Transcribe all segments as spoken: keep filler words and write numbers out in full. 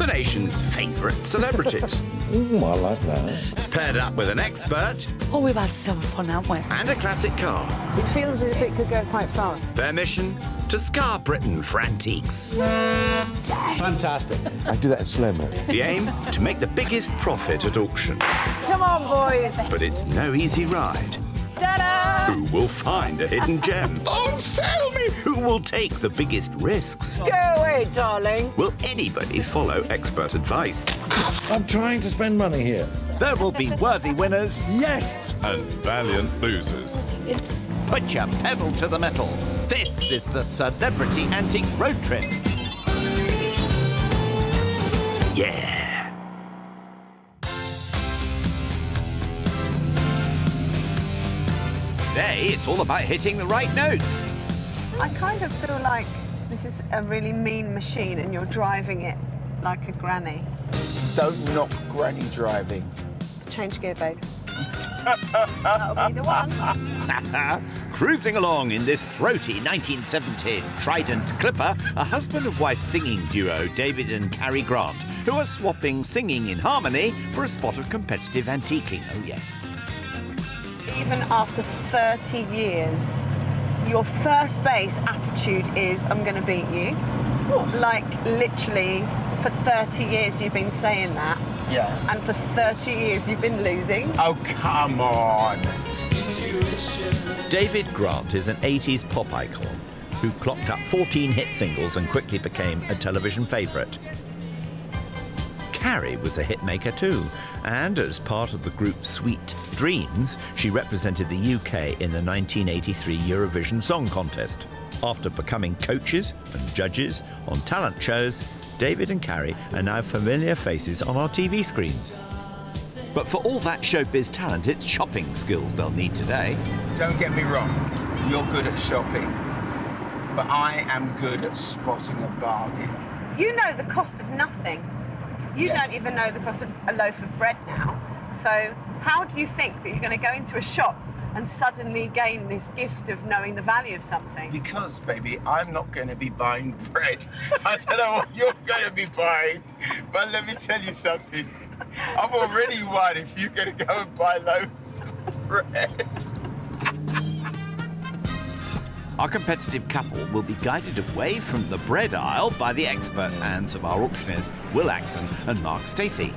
the nation's favourite celebrities. Ooh, I like that. Paired up with an expert. Oh, we've had some fun, haven't we? And a classic car. It feels as if it could go quite fast. Their mission, to scar Britain for antiques. Fantastic. I do that in slow-mo. The aim, to make the biggest profit at auction. Come on, boys. But it's no easy ride. Ta-da! Who will find a hidden gem? Don't sell me! Who will take the biggest risks? Go away, darling. Will anybody follow expert advice? I'm trying to spend money here. There will be worthy winners. Yes! And valiant losers. Put your pedal to the metal. This is the Celebrity Antiques Road Trip. Yeah! Today, it's all about hitting the right notes. I kind of feel like this is a really mean machine and you're driving it like a granny. Don't knock granny driving. Change gear, babe. That'll be the one. Cruising along in this throaty nineteen seventy Trident Clipper, a husband and wife singing duo, David and Carrie Grant, who are swapping singing in harmony for a spot of competitive antiquing. Oh, yes. Even after thirty years, your first base attitude is, I'm going to beat you. Like, literally, for thirty years you've been saying that. Yeah. And for thirty years you've been losing. Oh, come on! David Grant is an eighties pop icon who clocked up fourteen hit singles and quickly became a television favourite. Carrie was a hitmaker too, and as part of the group Sweet Dreams, she represented the U K in the nineteen eighty-three Eurovision Song Contest. After becoming coaches and judges on talent shows, David and Carrie are now familiar faces on our T V screens. But for all that showbiz talent, it's shopping skills they'll need today. Don't get me wrong, you're good at shopping, but I am good at spotting a bargain. You know the cost of nothing. You yes. don't even know the cost of a loaf of bread now. So how do you think that you're going to go into a shop and suddenly gain this gift of knowing the value of something? Because, baby, I'm not going to be buying bread. I don't know what you're going to be buying, but let me tell you something. I've already won if you're going to go and buy loaves of bread. Our competitive couple will be guided away from the bread aisle by the expert hands of our auctioneers, Will Axon and Mark Stacey.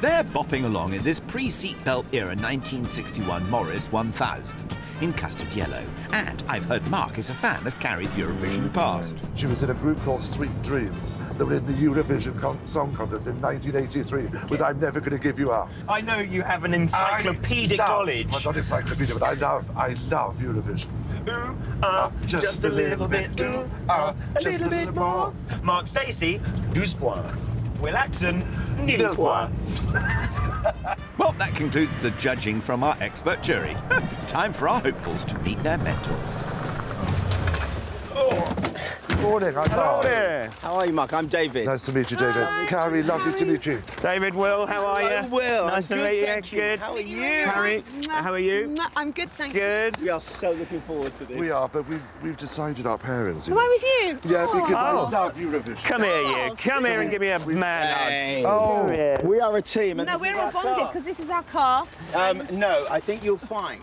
They're bopping along in this pre-seatbelt era nineteen sixty-one Morris one thousand in custard yellow. And I've heard Mark is a fan of Carrie's Eurovision past. She was in a group called Sweet Dreams that were in the Eurovision con Song Contest in nineteen eighty-three with I'm Never Gonna Give You Up. I know you have an encyclopedic knowledge. Well, not encyclopedia, but I love, I love Eurovision. Ooh, ah, uh, just, just a little, little bit. bit. Ooh, ah, uh, a just little, little bit more. more. Mark Stacey, douze points. Will Axon, nil points. Well, that concludes the judging from our expert jury. Time for our hopefuls to meet their mentors. Oh. Good morning, I'm Mark. How are you, Mark? I'm David. Nice to meet you, David. Hi. Carrie, lovely to meet you. David, Will, how are you? Will. Nice I'm to good, meet thank you. you. Good. How are you? Carrie, how are you? I'm good, thank good. you. Good. We are so looking forward to this. We are, but we've we've decided our parents. Am I with you? Yeah, oh. because I love Eurovision. Come here, you. Come oh. here and give me a man. Oh, yeah. We are a team. And no, we're all bonded because this is our car. Um, no, I think you'll find.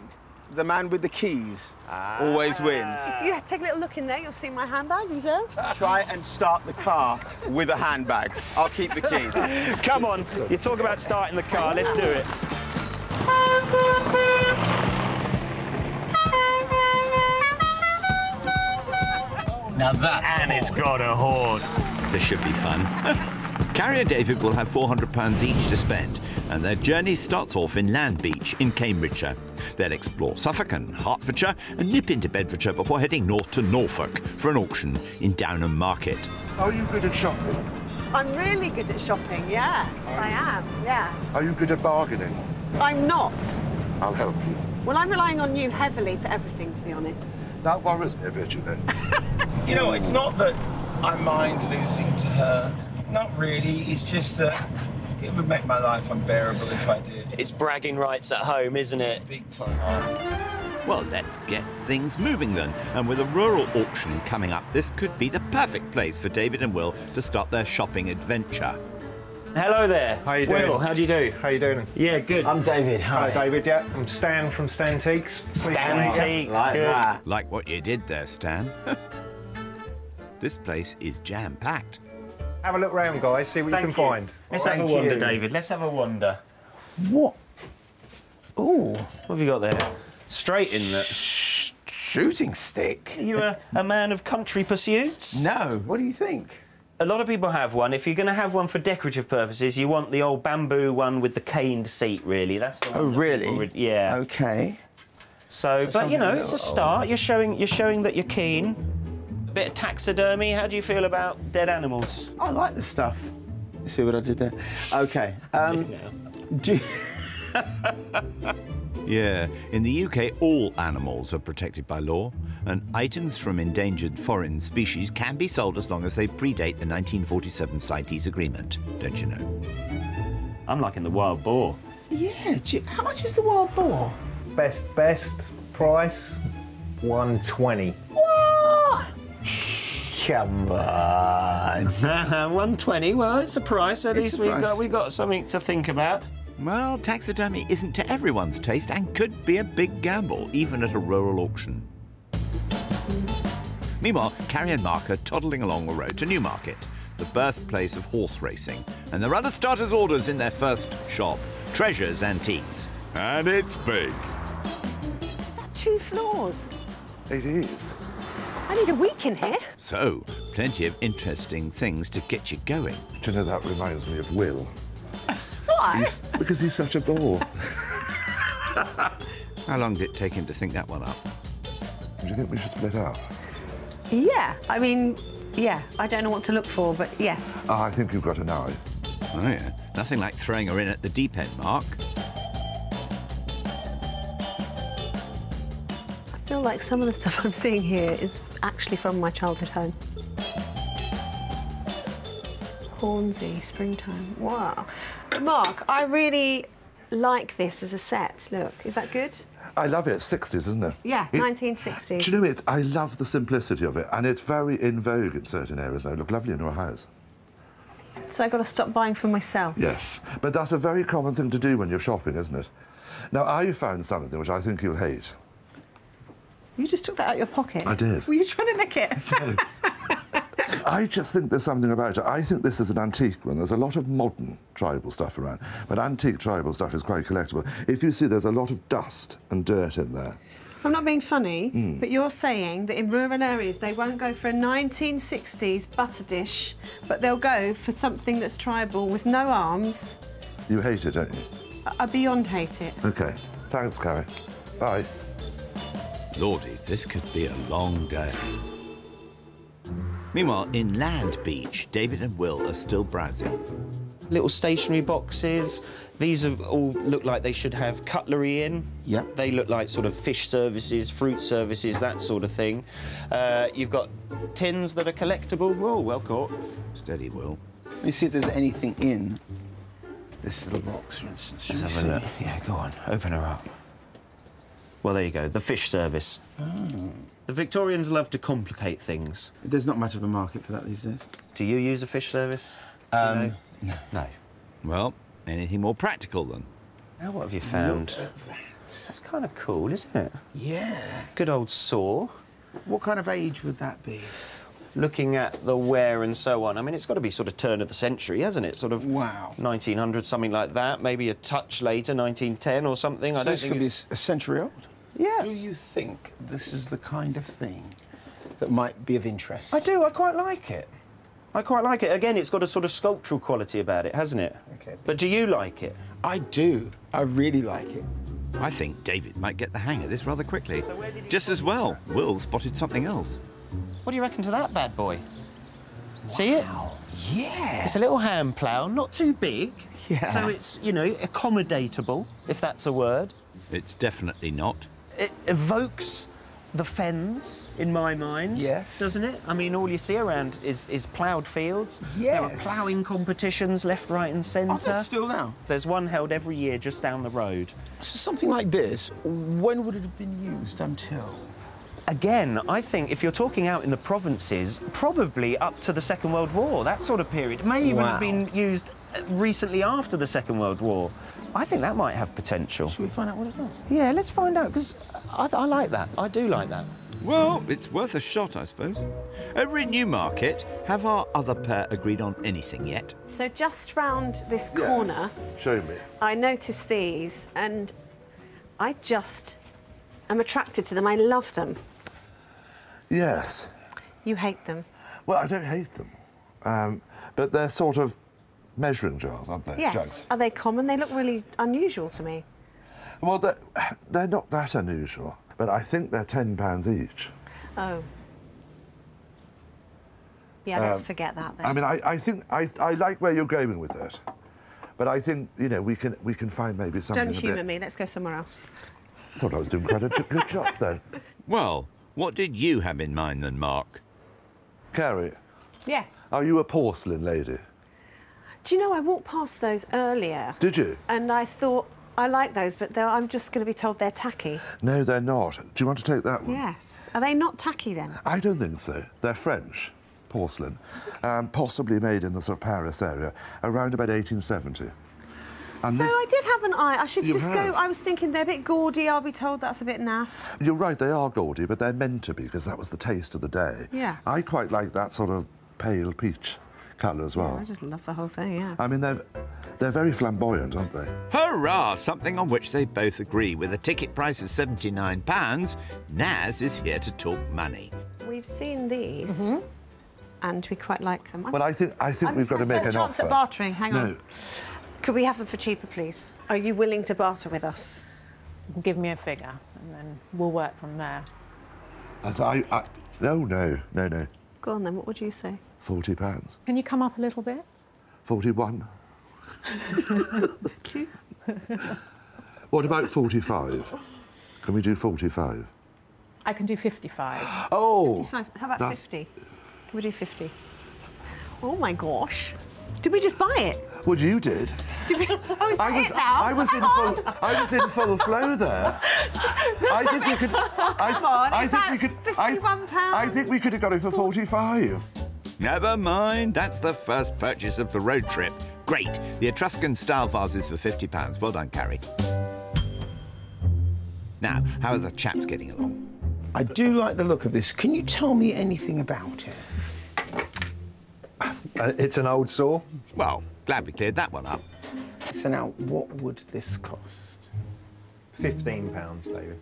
The man with the keys ah. always wins. If you take a little look in there, you'll see my handbag reserved. Try and start the car with a handbag. I'll keep the keys. Come on, you talk about starting the car. Let's do it. Now that's and it's got a horn. This should be fun. Carrie and David will have four hundred pounds each to spend, and their journey starts off in Land Beach in Cambridgeshire. They'll explore Suffolk and Hertfordshire and nip into Bedfordshire before heading north to Norfolk for an auction in Downham Market. Are you good at shopping? I'm really good at shopping, yes, I am, yeah. Are you good at bargaining? I'm not. I'll help you. Well, I'm relying on you heavily for everything, to be honest. That worries me a bit, you know. You know, it's not that I mind losing to her. Not really, it's just that it would make my life unbearable if I did. It's bragging rights at home, isn't it? Big time. Well, let's get things moving then. And with a rural auction coming up, this could be the perfect place for David and Will to start their shopping adventure. Hello there. How you doing? Will, how do you do? How you doing? Yeah, good. I'm David. Hi, Hi David. Yeah, I'm Stan from Stantiques. Stantiques. Like good. That. Like what you did there, Stan. This place is jam-packed. Have a look round, guys. See what Thank you can you. find. Let's Thank have a wander, you. David. Let's have a wander. What? Ooh. What have you got there? Straight in that. Shooting stick. Are you a, a man of country pursuits? No. What do you think? A lot of people have one. If you're going to have one for decorative purposes, you want the old bamboo one with the caned seat, really. That's the one. Oh, really? Would, yeah. OK. So, so but, you know, it's a start. Old. You're showing you're showing that you're keen. A bit of taxidermy. How do you feel about dead animals? I like the stuff. See what I did there? OK. Um, do you... Yeah. In the U K, all animals are protected by law, and items from endangered foreign species can be sold as long as they predate the nineteen forty-seven CITES agreement, don't you know? I'm liking the wild boar. Yeah. You, how much is the wild boar? Best, best price, one twenty. What? Come on. one twenty. Well, it's a price. At it's least we've got we got something to think about. Well, taxidermy isn't to everyone's taste and could be a big gamble, even at a rural auction. Meanwhile, Carrie and Mark are toddling along the road to Newmarket, the birthplace of horse racing, and they're under starter's orders in their first shop, Treasures Antiques. And it's big. Is that two floors? It is. I need a week in here. So, plenty of interesting things to get you going. Do you know, that reminds me of Will. He's, because he's such a bore. How long did it take him to think that one up? Do you think we should split up? Yeah, I mean, yeah, I don't know what to look for, but yes. Oh, I think you've got an eye. Oh, yeah. Nothing like throwing her in at the deep end, Mark. I feel like some of the stuff I'm seeing here is actually from my childhood home. Hornsey, springtime. Wow. Mark, I really like this as a set. Look, is that good? I love it. sixties, isn't it? Yeah, it, nineteen sixties. Do you know it? I love the simplicity of it, and it's very in vogue in certain areas now. Look lovely in your house. So I've got to stop buying for myself? Yes, but that's a very common thing to do when you're shopping, isn't it? Now, I found something which I think you'll hate. You just took that out of your pocket? I did. Were you trying to nick it? No. I just think there's something about it. I think this is an antique one. There's a lot of modern tribal stuff around, but antique tribal stuff is quite collectible. If you see, there's a lot of dust and dirt in there. I'm not being funny, mm. but you're saying that in rural areas they won't go for a nineteen sixties butter dish, but they'll go for something that's tribal with no arms. You hate it, don't you? I, I beyond hate it. OK. Thanks, Carrie. Bye. Lordy, this could be a long day. Meanwhile, in Land Beach, David and Will are still browsing. Little stationery boxes. These are all look like they should have cutlery in. Yep. They look like sort of fish services, fruit services, that sort of thing. Uh, you've got tins that are collectible. Whoa, well caught. Steady, Will. Let me see if there's anything in this little box, for instance. Let's have a look. Yeah, go on. Open her up. Well, there you go. The fish service. Oh. The Victorians love to complicate things. There's not much of a market for that these days. Do you use a fish service? Um, you know? No. No. Well, anything more practical, then? Now, what have you found? Look at that. That's kind of cool, isn't it? Yeah. Good old saw. What kind of age would that be? Looking at the wear and so on, I mean, it's got to be sort of turn of the century, hasn't it? Sort of wow. nineteen hundred, something like that. Maybe a touch later, nineteen ten or something. So I don't this think could it's... be a century old? Yes. Do you think this is the kind of thing that might be of interest? I do. I quite like it. I quite like it. Again, it's got a sort of sculptural quality about it, hasn't it? Okay. But do you like it? I do. I really like it. I think David might get the hang of this rather quickly. So where did he Just as well, from? Will spotted something else. What do you reckon to that bad boy? Wow. See it? Yeah. It's a little hand plough, not too big. Yeah. So it's, you know, accommodatable, if that's a word. It's definitely not. It evokes the fens, in my mind. Yes. Doesn't it? I mean, all you see around is, is ploughed fields. Yes. There are ploughing competitions left, right and centre. Oh, still now? There's one held every year just down the road. So something like this, when would it have been used until? again, I think if you're talking out in the provinces, probably up to the Second World War, that sort of period. It may even wow. have been used recently after the Second World War. I think that might have potential. Should we find out what it was? Yeah, let's find out, because I, I like that. I do like that. Well, it's worth a shot, I suppose. Over at Newmarket, have our other pair agreed on anything yet? So just round this corner... Yes. Show me. I noticed these, and I just am attracted to them. I love them. Yes. You hate them. Well, I don't hate them, um, but they're sort of measuring jars, aren't they? Yes. Jugs. Are they common? They look really unusual to me. Well, they're, they're not that unusual. But I think they're ten pounds each. Oh. Yeah, let's um, forget that then. I mean, I, I think I, I like where you're going with it, but I think, you know, we can we can find maybe something. Don't humour me. Let's go somewhere else. I thought I was doing quite a good job then. Well, what did you have in mind then, Mark? Carrie. Yes. Are you a porcelain lady? Do you know, I walked past those earlier. Did you? And I thought, I like those, but I'm just going to be told they're tacky. No, they're not. Do you want to take that one? Yes. Are they not tacky, then? I don't think so. They're French porcelain, um, possibly made in the sort of Paris area, around about eighteen seventy. And so this... I did have an eye. I should you just have. go... I was thinking they're a bit gaudy. I'll be told that's a bit naff. You're right, they are gaudy, but they're meant to be, because that was the taste of the day. Yeah. I quite like that sort of pale peach colour as well. Yeah, I just love the whole thing, yeah. I mean, they're, they're very flamboyant, aren't they? Hurrah! Something on which they both agree. With a ticket price of seventy-nine pounds, Naz is here to talk money. We've seen these, mm-hmm. and we quite like them. Well, I think, I think we've got to make an offer. Chance at bartering, hang no. on. Could we have them for cheaper, please? Are you willing to barter with us? Give me a figure, and then we'll work from there. As I, I... No, no, no, no. Go on, then, what would you say? forty pounds. Can you come up a little bit? forty-one. Two. What about forty-five? Can we do forty-five? I can do fifty-five. Oh! fifty-five. How about that's... fifty? Can we do fifty? Oh, my gosh. Did we just buy it? Well, you did. Did we? Oh, is that I was, it now? I was, in full, I was in full flow there. I think we could... I, come on, I think we could, fifty-one pounds? I, I think we could have got it for forty-five. Never mind, that's the first purchase of the road trip. Great, the Etruscan style vases for fifty pounds. Well done, Carrie. Now, how are the chaps getting along? I do like the look of this. Can you tell me anything about it? It's an old saw. Well, glad we cleared that one up. So now, what would this cost? fifteen pounds, David.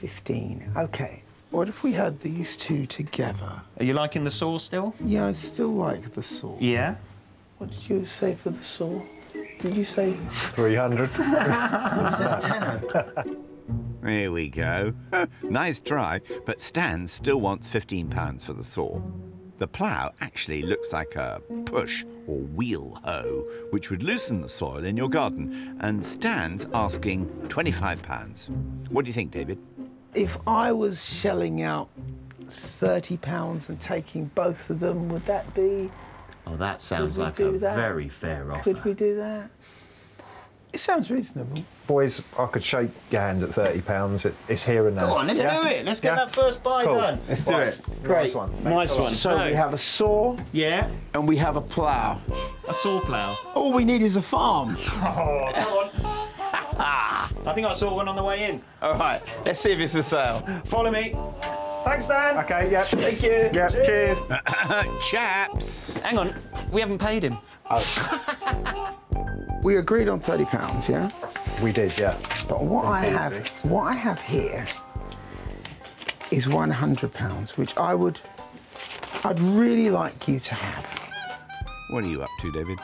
fifteen, OK. What if we had these two together? Are you liking the saw still? Yeah, I still like the saw. Yeah? What did you say for the saw? Did you say... three hundred. You said tenner. Here we go. Nice try, but Stan still wants fifteen pounds for the saw. The plough actually looks like a push or wheel hoe, which would loosen the soil in your garden, and Stan's asking twenty-five pounds. What do you think, David? If I was shelling out thirty pounds and taking both of them, would that be... Oh, that sounds like a that? very fair offer. Could we do that? It sounds reasonable. Boys, I could shake your hands at thirty pounds. It, it's here and now. Go on, let's yeah? do it. Let's get yeah? that first buy cool. done. Let's do right. it. Great. Nice one. Thanks nice one. So no. we have a saw. Yeah. And we have a plough. A saw plough. All we need is a farm. Oh, come on. I think I saw one on the way in. All right, let's see if it's for sale. Follow me. Thanks, Dan. OK, yep. Thank you. Yep, cheers. cheers. Chaps. Hang on, we haven't paid him. Oh. We agreed on thirty pounds, yeah? We did, yeah. But what I have, what I have here is one hundred pounds, which I would... I'd really like you to have. What are you up to, David?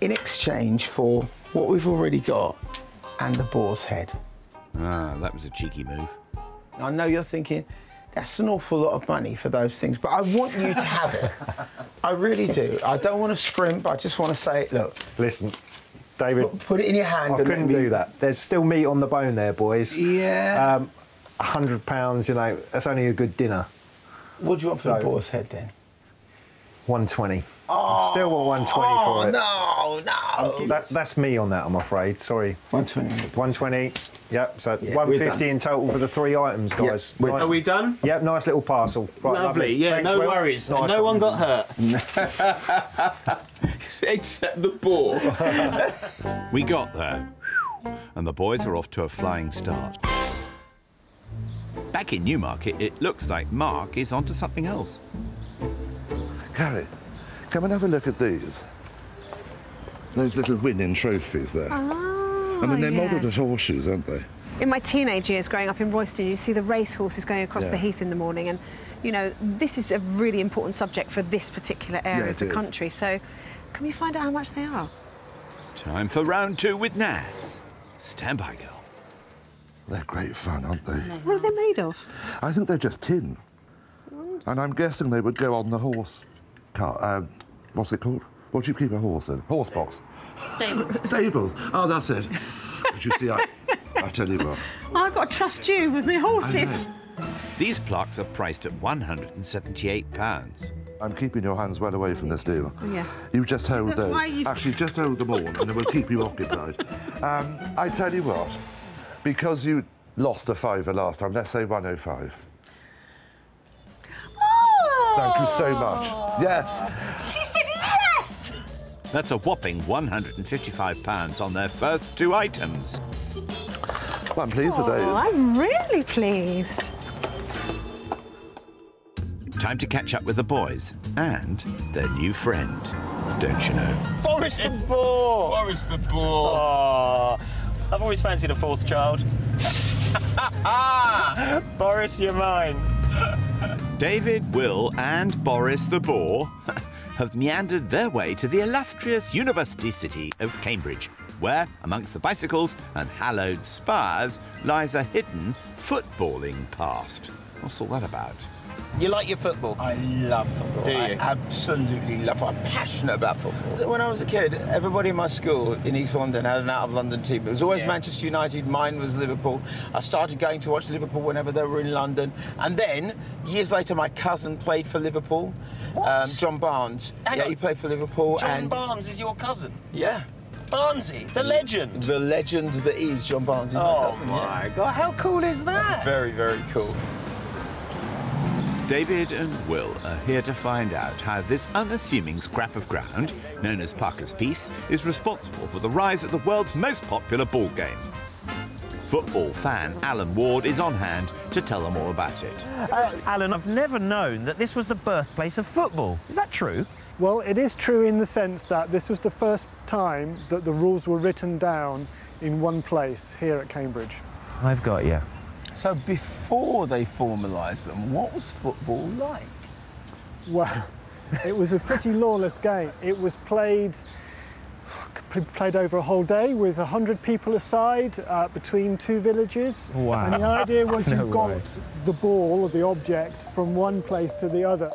In exchange for... what we've already got, and the boar's head. Ah, that was a cheeky move. I know you're thinking, that's an awful lot of money for those things, but I want you to have it. I really do. I don't want to scrimp, I just want to say, look... Listen, David... Put it in your hand... I couldn't be... do that. There's still meat on the bone there, boys. Yeah. Um, one hundred pounds, you know, that's only a good dinner. What do you want so... for the boar's head, then? one twenty. Oh, still at one twenty oh, for it. No, no. That, that's me on that, I'm afraid. Sorry. one twenty. one twenty. Yep. So yeah, one fifty in total for the three items, guys. Yep. Nice. Are we done? Yep. Nice little parcel. Right, lovely. lovely. Yeah. Thanks, no Will. Worries. Nice no one, one got hurt. Except the boar. We got there, and the boys are off to a flying start. Back in Newmarket, it looks like Mark is onto something else. Carrie, come and have a look at these. Those little winning trophies there. Ah, I mean, they're yeah. modelled at horseshoes, aren't they? In my teenage years, growing up in Royston, you see the race horses going across yeah. the heath in the morning, and, you know, this is a really important subject for this particular area yeah, of the is. country, so can we find out how much they are? Time for round two with Naz. Stand by, girl. They're great fun, aren't they? What are they made of? I think they're just tin. Mm. And I'm guessing they would go on the horse car. Um, what's it called? What do you keep a horse in? Horse box. Stables. Stables. Oh, that's it. But you see, I, I tell you what. I've got to trust you with my horses. These plaques are priced at one hundred and seventy-eight pounds. I'm keeping your hands well away from this deal. Yeah. You just hold that's those. Why you... Actually, just hold them all, and it will keep you occupied. Um, I tell you what. Because you lost a fiver last time, let's say one oh five. Oh! Thank you so much. Yes. She said yes! That's a whopping one hundred and fifty-five pounds on their first two items. Well, I'm pleased oh, with those. I'm really pleased. Time to catch up with the boys and their new friend, don't you know? Boris the Boar! Boris the Boar! Oh. I've always fancied a fourth child. Boris, you're mine. David, Will and Boris the Boar have meandered their way to the illustrious university city of Cambridge, where, amongst the bicycles and hallowed spires, lies a hidden footballing past. What's all that about? You like your football? I love football. Do you? I absolutely love football. I'm passionate about football. When I was a kid, everybody in my school in East London had an out-of-London team. It was always yeah. Manchester United. Mine was Liverpool. I started going to watch Liverpool whenever they were in London. And then, years later, my cousin played for Liverpool. What? Um, John Barnes. Hang yeah, on. He played for Liverpool. John and... Barnes is your cousin? Yeah. Barnesy, the legend. The legend that is John Barnes. Is oh, my, cousin, my yeah. God. How cool is that? Very, very cool. David and Will are here to find out how this unassuming scrap of ground, known as Parker's Piece, is responsible for the rise of the world's most popular ball game. Football fan Alan Ward is on hand to tell them all about it. Uh, Alan, I've never known that this was the birthplace of football. Is that true? Well, it is true in the sense that this was the first time that the rules were written down in one place here at Cambridge. I've got you. So before they formalised them, what was football like? Well, it was a pretty lawless game. It was played played over a whole day with one hundred people a side uh, between two villages. Wow. And the idea was no you got way. the ball or the object from one place to the other.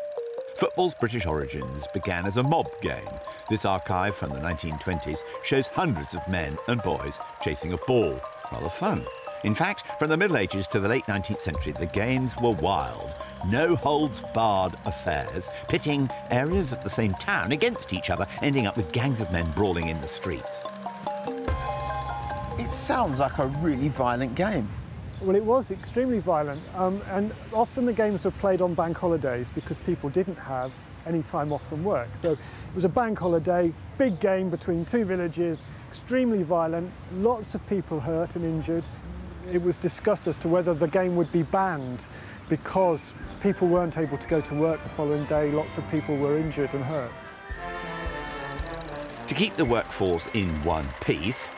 Football's British origins began as a mob game. This archive from the nineteen twenties shows hundreds of men and boys chasing a ball. Rather fun. In fact, from the Middle Ages to the late nineteenth century, the games were wild, no-holds-barred affairs, pitting areas of the same town against each other, ending up with gangs of men brawling in the streets. It sounds like a really violent game. Well, it was extremely violent, um, and often the games were played on bank holidays because people didn't have any time off from work. So it was a bank holiday, big game between two villages, extremely violent, lots of people hurt and injured. It was discussed as to whether the game would be banned because people weren't able to go to work the following day. Lots of people were injured and hurt. To keep the workforce in one piece,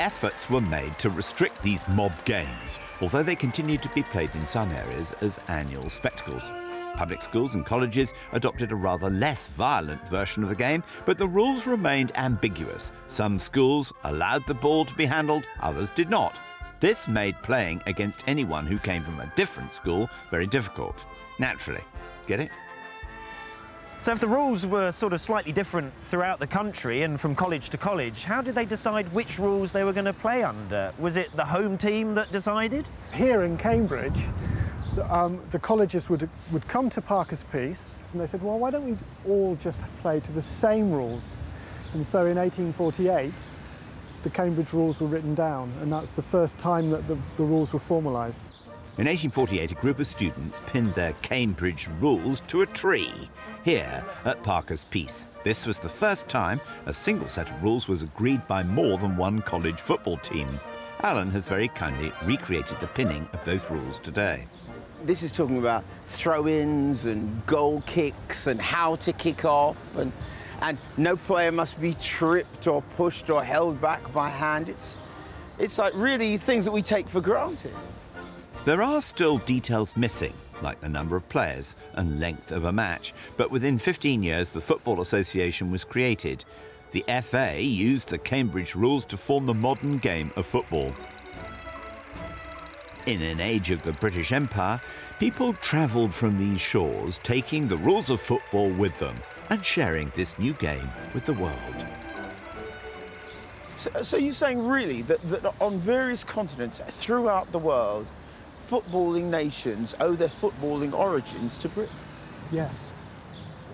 efforts were made to restrict these mob games, although they continued to be played in some areas as annual spectacles. Public schools and colleges adopted a rather less violent version of the game, but the rules remained ambiguous. Some schools allowed the ball to be handled, others did not. This made playing against anyone who came from a different school very difficult, naturally. Get it? So if the rules were sort of slightly different throughout the country and from college to college, how did they decide which rules they were going to play under? Was it the home team that decided? Here in Cambridge, um, the colleges would, would come to Parker's Piece and they said, well, why don't we all just play to the same rules? And so in eighteen forty-eight, the Cambridge rules were written down, and that's the first time that the, the rules were formalised. In eighteen forty-eight, a group of students pinned their Cambridge rules to a tree here at Parker's Piece. This was the first time a single set of rules was agreed by more than one college football team. Alan has very kindly recreated the pinning of those rules today. This is talking about throw-ins and goal kicks and how to kick off, and and no player must be tripped or pushed or held back by hand. It's, it's like really things that we take for granted. There are still details missing, like the number of players and length of a match, but within fifteen years, the Football Association was created. The F A used the Cambridge rules to form the modern game of football. In an age of the British Empire, people travelled from these shores, taking the rules of football with them and sharing this new game with the world. So, so you're saying, really, that, that on various continents throughout the world, footballing nations owe their footballing origins to Britain? Yes.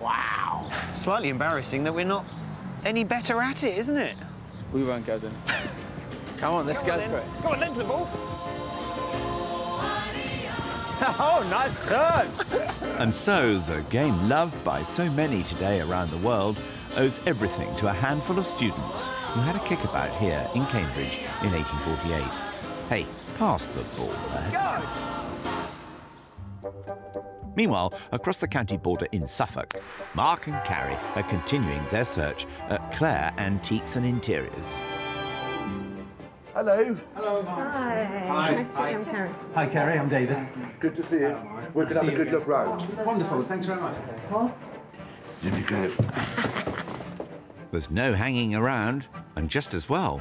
Wow. Slightly embarrassing that we're not any better at it, isn't it? We won't go then. Come on, let's Come go on, for it. Come on, that's the ball. Oh, nice turn! And so the game loved by so many today around the world owes everything to a handful of students who had a kickabout here in Cambridge in eighteen forty-eight. Hey, pass the ball, lads. Go! Meanwhile, across the county border in Suffolk, Mark and Carrie are continuing their search at Clare Antiques and Interiors. Hello. Hello, Mark. Hi. Hi. Nice to meet you. I'm Carrie. Hi, Carrie. I'm David. Good to see you. Hello, we can have a good look round. Oh, wonderful. Thanks very much. Huh? Here we go. There's no hanging around, and just as well.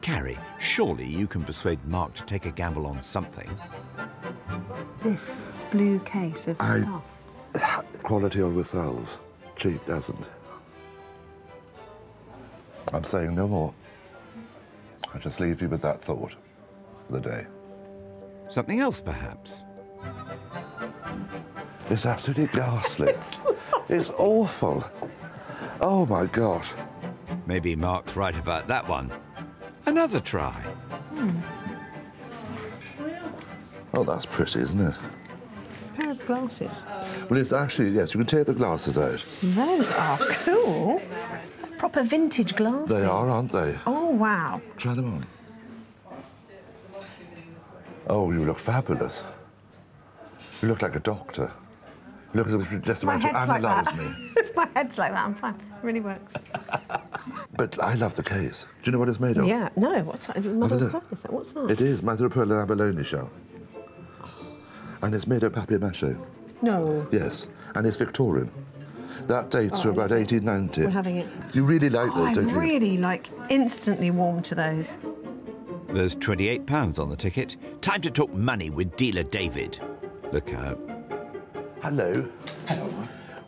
Carrie, surely you can persuade Mark to take a gamble on something. This blue case of I... stuff. Quality always sells. Cheap doesn't. I'm saying no more. I'll just leave you with that thought for the day. Something else, perhaps? It's absolutely ghastly. It's, it's awful. Oh, my gosh. Maybe Mark's right about that one. Another try. Hmm. Oh, that's pretty, isn't it? A pair of glasses. Well, it's actually, yes, you can take the glasses out. Those are cool. Proper vintage glasses. They are, aren't they? Oh, wow. Try them on. Oh, you look fabulous. You look like a doctor. You look as if you're just about to analyse like me. If my head's like that, I'm fine. It really works. But I love the case. Do you know what it's made of? Yeah, no. What's that? Mother of pearl, is that? What's that? It is mother of pearl and abalone shell. And it's made of papier-mâché. No. Yes, and it's Victorian. That dates oh, to about eighteen ninety. We're having it. You really like oh, those, I don't you? I really like instantly warm to those. There's twenty-eight pounds on the ticket. Time to talk money with dealer David. Look out. Hello. Hello.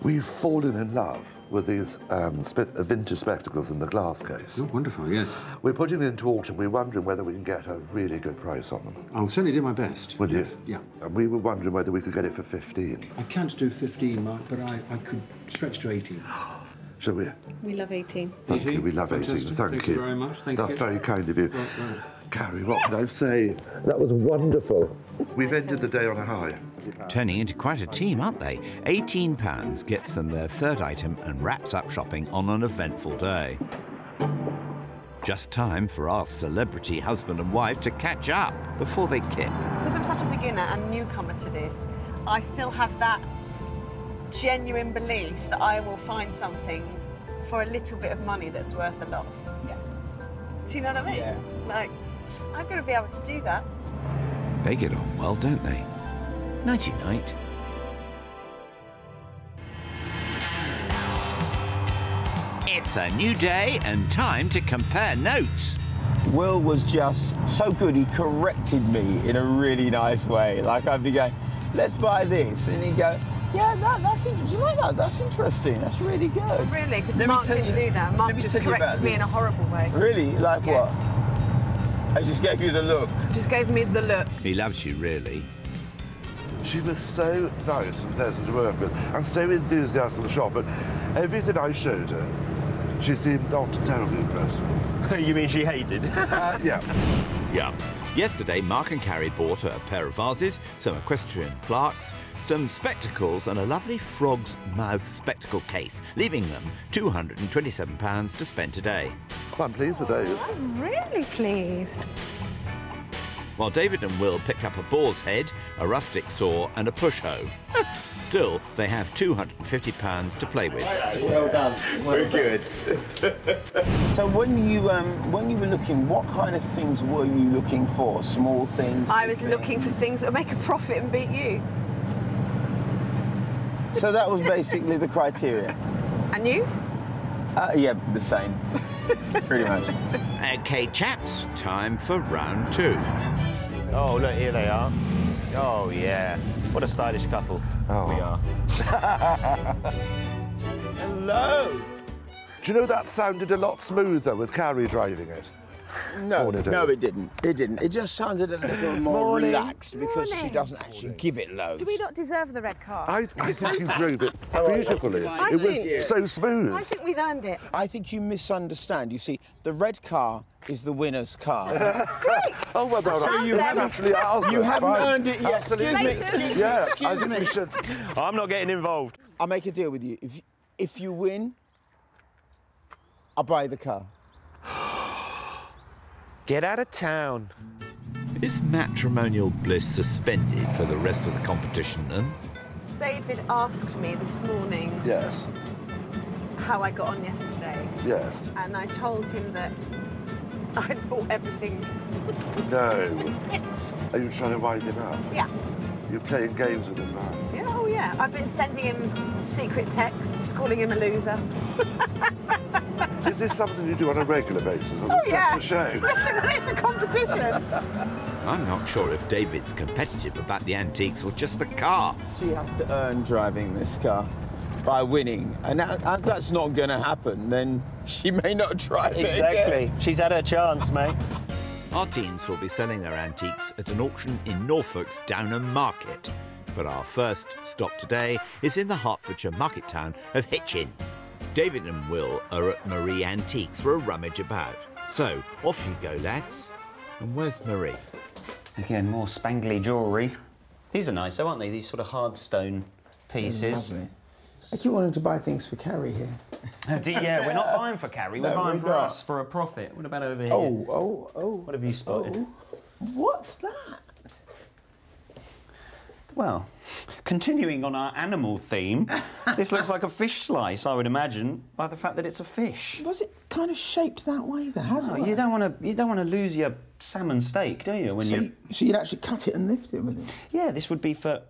We've fallen in love with these um, vintage spectacles in the glass case. Oh, wonderful, yes. We're putting it into auction. We're wondering whether we can get a really good price on them. I'll certainly do my best. Will yes. you? Yeah. And we were wondering whether we could get it for fifteen. I can't do fifteen, Mark, but I, I could stretch to eighteen. Shall we? We love eighteen. Thank eighteen? You, we love Fantastic. eighteen. Thank, Thank you. you very much. Thank That's you. very kind of you. Right, right. Carrie, what yes. can I say? That was wonderful. We've ended the day on a high. Turning into quite a team, aren't they? eighteen pounds gets them their third item and wraps up shopping on an eventful day. Just time for our celebrity husband and wife to catch up before they kick. Because I'm such a beginner and newcomer to this, I still have that genuine belief that I will find something for a little bit of money that's worth a lot. Yeah. Do you know what I mean? Yeah. Like, I'm going to be able to do that. They get on well, don't they? Nighty-night. It's a new day and time to compare notes. Will was just so good, he corrected me in a really nice way. Like, I'd be going, let's buy this, and he'd go, yeah, that, that's interesting. Do you like that? That's interesting. That's really good. Oh, really? Because Mark didn't you, do that. Mark just corrected me this. in a horrible way. Really? Like yeah. what? I just gave you the look. Just gave me the look. He loves you, really. She was so nice and pleasant to work with and so enthusiastic in the shop, but everything I showed her, she seemed not terribly impressed with. You mean she hated? uh, yeah. Yeah. Yesterday, Mark and Carrie bought her a pair of vases, some equestrian plaques, some spectacles and a lovely frog's mouth spectacle case, leaving them two hundred and twenty-seven pounds to spend today. Well, I'm pleased with those. Oh, I'm really pleased. While David and Will picked up a boar's head, a rustic saw and a push hoe. Still, they have two hundred and fifty pounds to play with. Well done. Well We're done. Good. So when you um, when you were looking, what kind of things were you looking for? Small things? I was things? looking for things that would make a profit and beat you. So that was basically the criteria. And you? Uh, yeah, the same. Pretty much. OK, chaps, time for round two. Oh, look, here they are. Oh, yeah. What a stylish couple oh. we are. Hello! Do you know that sounded a lot smoother with Carrie driving it? No, it no, it didn't. It didn't. It just sounded a little more Morning. relaxed because Morning. she doesn't actually Morning. give it loads. Do we not deserve the red car? I, I think you drove it beautifully. I it think, was so smooth. I think we've earned it. I think you misunderstand. You see, the red car is the winner's car. Great! Oh, well, no, so you haven't actually asked You haven't fine. earned it yet. Absolutely. Excuse me, excuse yeah, me, excuse I think me. We should... I'm not getting involved. I'll make a deal with you. If, if you win, I'll buy the car. Get out of town. Is matrimonial bliss suspended for the rest of the competition, then? David asked me this morning... Yes. ...how I got on yesterday. Yes. And I told him that I'd bought everything. No. Are you trying to wind him up? Yeah. You're playing games with this man? Yeah, oh, yeah. I've been sending him secret texts, calling him a loser. Is this something you do on a regular basis? Or oh, yeah. It's a show? Listen, it's a competition. I'm not sure if David's competitive about the antiques or just the car. She has to earn driving this car by winning. And as that's not going to happen, then she may not drive exactly. it Exactly. She's had her chance, mate. Our teams will be selling their antiques at an auction in Norfolk's Downham Market. But our first stop today is in the Hertfordshire market town of Hitchin. David and Will are at Marie Antiques for a rummage about. So, off you go, lads. And where's Marie? Again, more spangly jewellery. These are nice, though, aren't they? These sort of hard stone pieces. Mm, I keep wanting to buy things for Carrie here. Do, yeah, we're not buying for Carrie, we're no, buying for not. us, for a profit. What about over here? Oh, oh, oh. What have you spotted? Oh. What's that? Well, continuing on our animal theme, this looks like a fish slice, I would imagine, by the fact that it's a fish. Was it kind of shaped that way, though? Has no, it? You don't want to. You don't want to lose your salmon steak, do you? When so, you... so you'd actually cut it and lift it with it. Yeah, this would be for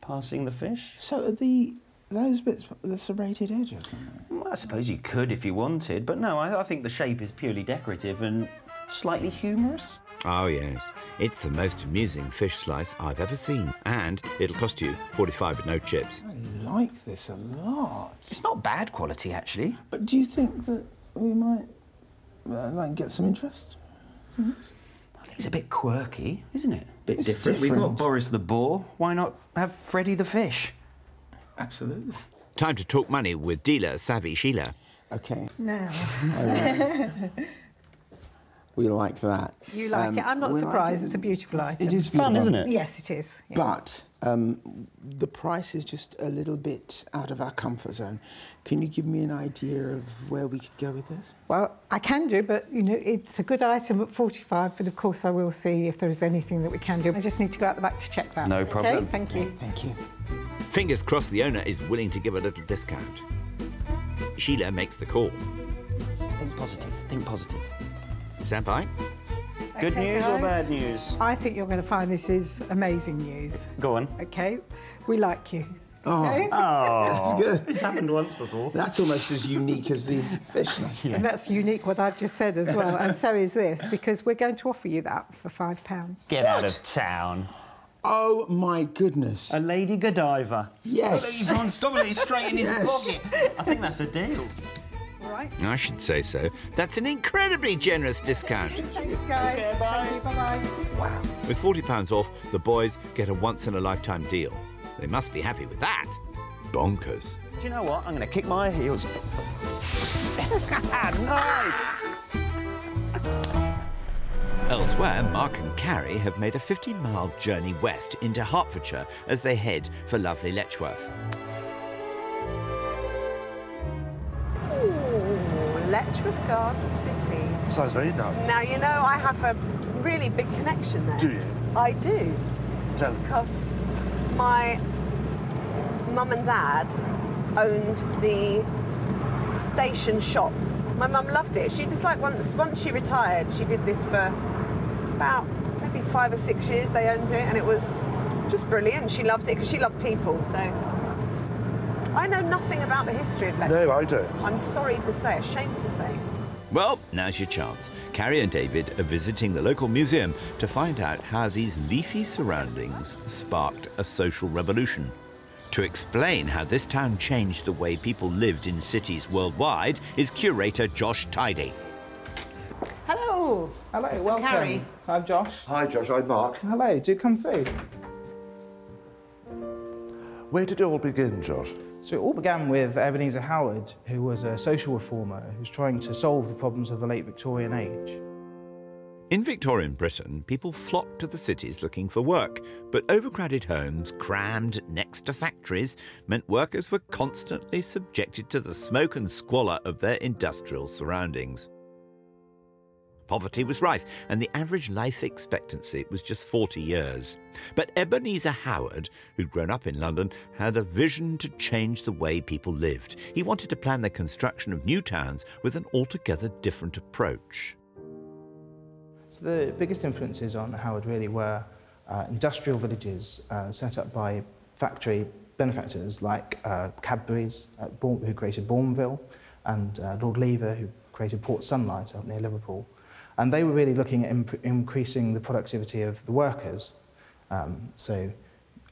passing the fish. So are the those bits the serrated edges? Well, I suppose you could if you wanted, but no, I, I think the shape is purely decorative and slightly humorous. Oh, yes. It's the most amusing fish slice I've ever seen. And it'll cost you forty-five with no chips. I like this a lot. It's not bad quality, actually. But do you think that we might, uh, like, get some interest? Mm-hmm. I think it's a bit quirky, isn't it? A bit different. different. We've got Boris the Boar. Why not have Freddie the Fish? Absolutely. Time to talk money with dealer Savvy Sheila. OK. No. All right. We like that. You like um, it. I'm not surprised. Like it. It's a beautiful it's, item. It is fun, isn't it? Yes, it is. Yeah. But um, the price is just a little bit out of our comfort zone. Can you give me an idea of where we could go with this? Well, I can do, but, you know, it's a good item at forty-five, but, of course, I will see if there is anything that we can do. I just need to go out the back to check that. No problem. OK, thank you. Thank you. Fingers crossed the owner is willing to give a little discount. Sheila makes the call. Think positive. Think positive. Senpai? Good okay, news guys. or bad news? I think you're going to find this is amazing news. Go on. OK, we like you. Oh, okay? oh. That's good. It's happened once before. That's almost as unique as the fish. Yes. And that's unique, what I've just said as well, and so is this, because we're going to offer you that for five pounds. Get what? out of town. Oh, my goodness. A Lady Godiva. Yes. He's unstoppably straight in his yes. pocket. I think that's a deal. right? I should say so. That's an incredibly generous discount. Thanks, guys. Okay, bye. Thank you, bye-bye. Wow. With forty pounds off, the boys get a once-in-a-lifetime deal. They must be happy with that. Bonkers. Do you know what? I'm going to kick my heels. Nice! Elsewhere, Mark and Carrie have made a fifteen mile journey west into Hertfordshire as they head for lovely Letchworth. Ooh, Letchworth Garden City. Sounds very nice. Now, you know, I have a really big connection there. Do you? I do. Tell me. Because my mum and dad owned the station shop. My mum loved it. She just, like, once, once she retired, she did this for about maybe five or six years they owned it, and it was just brilliant. She loved it because she loved people, so... I know nothing about the history of Letchworth. No, I don't. I'm sorry to say, ashamed to say. Well, now's your chance. Carrie and David are visiting the local museum to find out how these leafy surroundings sparked a social revolution. To explain how this town changed the way people lived in cities worldwide is curator Josh Tidy. Hello. Hello, welcome. Carrie. I'm Josh. Hi, Josh. I'm Mark. Hello. Do come through. Where did it all begin, Josh? So it all began with Ebenezer Howard, who was a social reformer who was trying to solve the problems of the late Victorian age. In Victorian Britain, people flocked to the cities looking for work, but overcrowded homes crammed next to factories meant workers were constantly subjected to the smoke and squalor of their industrial surroundings. Poverty was rife, and the average life expectancy was just forty years. But Ebenezer Howard, who'd grown up in London, had a vision to change the way people lived. He wanted to plan the construction of new towns with an altogether different approach. So the biggest influences on Howard really were uh, industrial villages uh, set up by factory benefactors like uh, Cadbury's, uh, who created Bourneville, and uh, Lord Lever, who created Port Sunlight up near Liverpool. And they were really looking at imp increasing the productivity of the workers. Um, so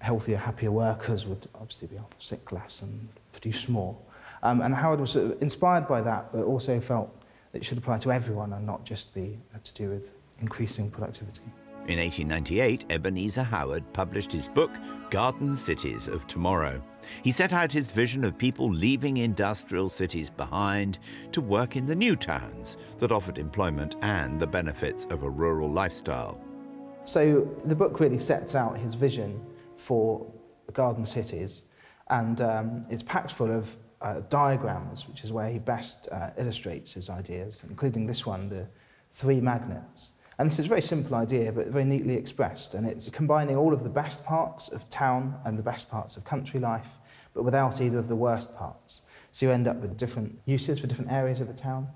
healthier, happier workers would obviously be off sick less and produce more. Um, and Howard was sort of inspired by that, but also felt that it should apply to everyone and not just be uh, to do with increasing productivity. In eighteen ninety-eight, Ebenezer Howard published his book, Garden Cities of Tomorrow. He set out his vision of people leaving industrial cities behind to work in the new towns that offered employment and the benefits of a rural lifestyle. So the book really sets out his vision for garden cities, and um, it's packed full of uh, diagrams, which is where he best uh, illustrates his ideas, including this one, the three magnets. And this is a very simple idea, but very neatly expressed, and it's combining all of the best parts of town and the best parts of country life, but without either of the worst parts. So you end up with different uses for different areas of the town.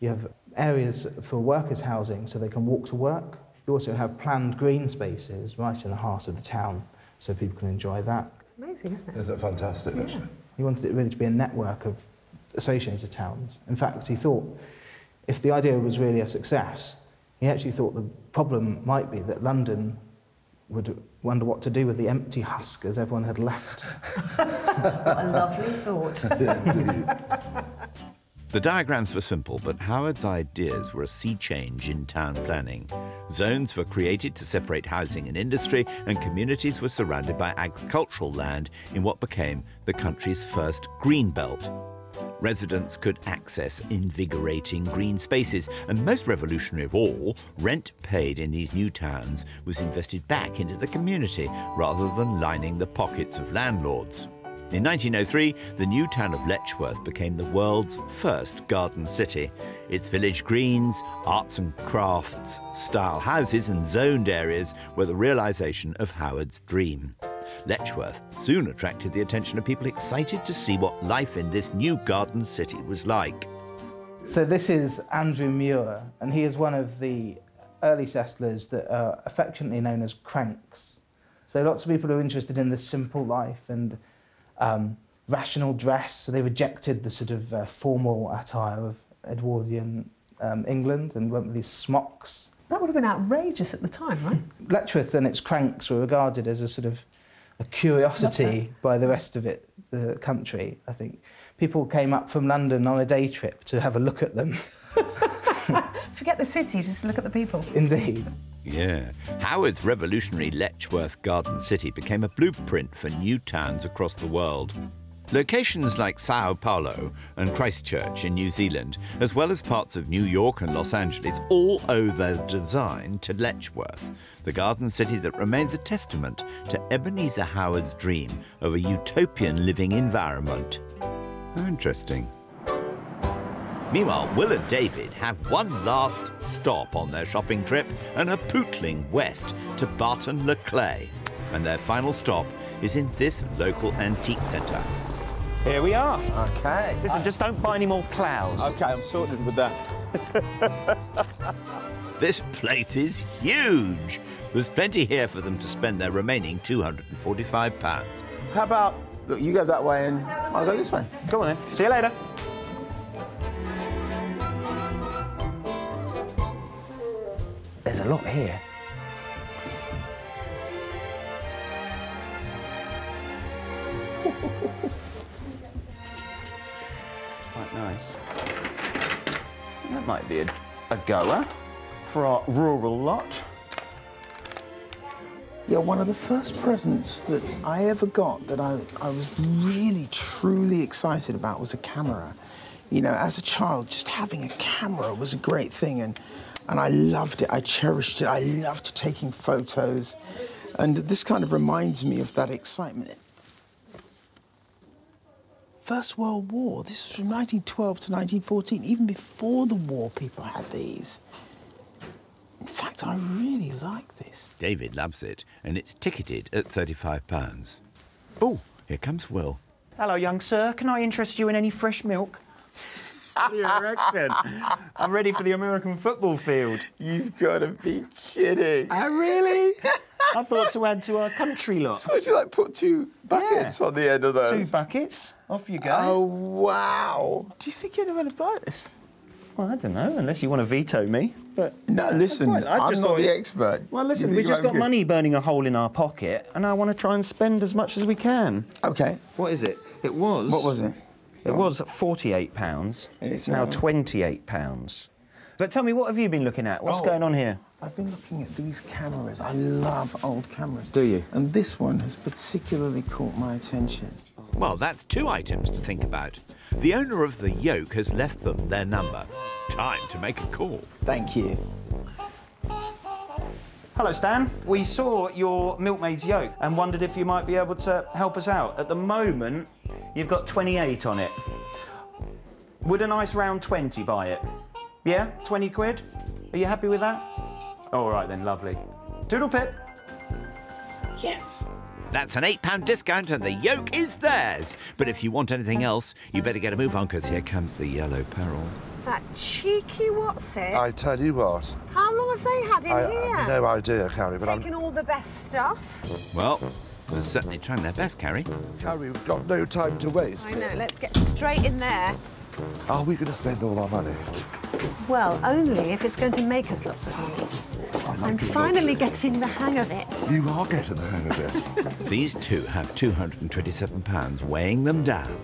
You have areas for workers' housing, so they can walk to work. You also have planned green spaces right in the heart of the town, so people can enjoy that. It's amazing, isn't it? Isn't it fantastic, yeah. Actually? He wanted it really to be a network of associated towns. In fact, he thought, if the idea was really a success, he actually thought the problem might be that London would wonder what to do with the empty husk as everyone had left. What a lovely thought. Yeah, the diagrams were simple, but Howard's ideas were a sea change in town planning. Zones were created to separate housing and industry, and communities were surrounded by agricultural land in what became the country's first green belt. Residents could access invigorating green spaces, and most revolutionary of all, rent paid in these new towns was invested back into the community rather than lining the pockets of landlords. In nineteen oh three, the new town of Letchworth became the world's first garden city. Its village greens, arts and crafts, style houses and zoned areas were the realisation of Howard's dream. Letchworth soon attracted the attention of people excited to see what life in this new garden city was like. So this is Andrew Muir, and he is one of the early settlers that are affectionately known as cranks. So lots of people are interested in the simple life and um, rational dress, so they rejected the sort of uh, formal attire of Edwardian um, England and went with these smocks. That would have been outrageous at the time, right? Letchworth and its cranks were regarded as a sort of a curiosity by the rest of it, the country, I think. people came up from London on a day trip to have a look at them. Forget the city, just look at the people. Indeed. Yeah. Howard's revolutionary Letchworth Garden City became a blueprint for new towns across the world. Locations like Sao Paulo and Christchurch in New Zealand, as well as parts of New York and Los Angeles, all owe their design to Letchworth, the garden city that remains a testament to Ebenezer Howard's dream of a utopian living environment. How interesting. Meanwhile, Will and David have one last stop on their shopping trip and are pootling west to Barton-le-Clay. And their final stop is in this local antique centre. Here we are. OK. Listen, I... just don't buy any more clouds. OK, I'm sorted with that. This place is huge. There's plenty here for them to spend their remaining two hundred and forty-five pounds. How about... Look, you go that way and I'll go this way. Go on, then. See you later. There's a lot here. Quite nice. That might be a, a goer for our rural lot. Yeah, one of the first presents that I ever got that I, I was really, truly excited about was a camera. You know, as a child, just having a camera was a great thing, and, and I loved it. I cherished it. I loved taking photos. And this kind of reminds me of that excitement. First World War, this was from nineteen twelve to nineteen fourteen. Even before the war, people had these. In fact, I really like this. David loves it, and it's ticketed at thirty-five pounds. Oh, here comes Will. Hello, young sir. Can I interest you in any fresh milk? You're excellent. I'm ready for the American football field. You've got to be kidding. Oh, really? I thought to add to our country lot. So would you, like, put two buckets yeah. on the end of those? Two buckets. Off you go. Oh, wow. Do you think you're going to buy this? Well, I don't know, unless you want to veto me. But no, listen, I I'm just not the expert. Well, listen, we just got good? money burning a hole in our pocket, and I want to try and spend as much as we can. OK. What is it? It was... What was it? It was forty-eight pounds. It's now twenty-eight pounds. But tell me, what have you been looking at? What's oh, going on here? I've been looking at these cameras. I love old cameras. Do you? And this one has particularly caught my attention. Well, that's two items to think about. The owner of the yoke has left them their number. Time to make a call. Thank you. Hello, Stan. We saw your milkmaid's yoke and wondered if you might be able to help us out. At the moment, you've got twenty-eight on it. Would a nice round twenty buy it? Yeah, twenty quid? Are you happy with that? All right then, lovely. Doodle pip. Yes. That's an eight pound discount and the yoke is theirs. But if you want anything else, you better get a move on, because here comes the yellow peril. That cheeky what's it? I tell you what. How long have they had in I, here? I have no idea, Carrie, but Taking I'm... Taking all the best stuff. Well, they're certainly trying their best, Carrie. Carrie, we've got no time to waste. I know, let's get straight in there. Are we going to spend all our money? Well, only if it's going to make us lots of money. I'm finally getting the hang of it. You are getting the hang of it. These two have two hundred and twenty-seven pounds weighing them down.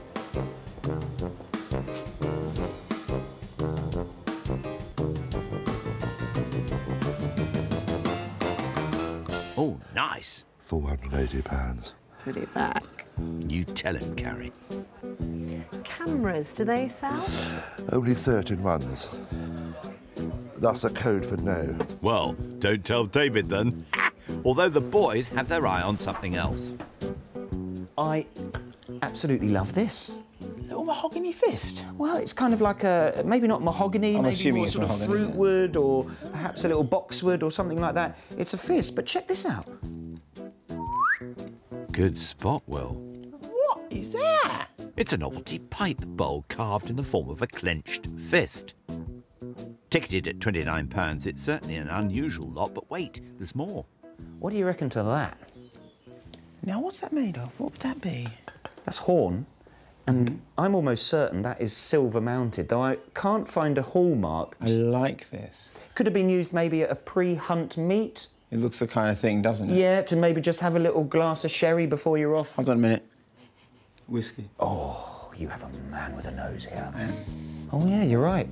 Oh, nice. four hundred and eighty pounds. Put it back. You tell him, Carrie. Cameras, do they sell? Only certain ones. That's a code for no. Well, don't tell David then. Although the boys have their eye on something else. I absolutely love this. Little mahogany fist. Well, it's kind of like a, maybe not mahogany, I'm maybe more sort of fruit wood or perhaps a little boxwood or something like that. It's a fist, but check this out. Good spot, Will. What is that? It's a novelty pipe bowl carved in the form of a clenched fist. Ticketed at twenty-nine pounds, it's certainly an unusual lot, but wait, there's more. What do you reckon to that? Now, what's that made of? What would that be? That's horn, and mm. I'm almost certain that is silver-mounted, though I can't find a hallmark. I like this. Could have been used maybe at a pre-hunt meet. It looks the kind of thing, doesn't it? Yeah, to maybe just have a little glass of sherry before you're off. Hold on a minute. Whiskey. Oh, you have a man with a nose here. I am. Oh, yeah, you're right.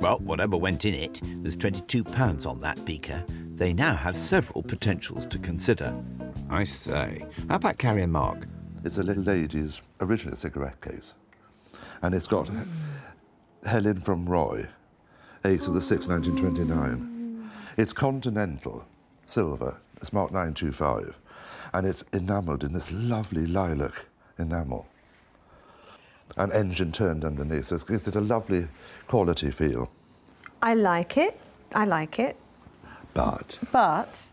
Well, whatever went in it, there's twenty-two pounds on that beaker. They now have several potentials to consider. I say, how about Carrie and Mark? It's a little lady's original cigarette case. And it's got Helen from Roy, eighth of the sixth, nineteen twenty-nine. It's continental, silver. It's marked nine two five. And it's enamelled in this lovely lilac enamel. An engine turned underneath, so it gives it a lovely quality feel. I like it. I like it. But? But?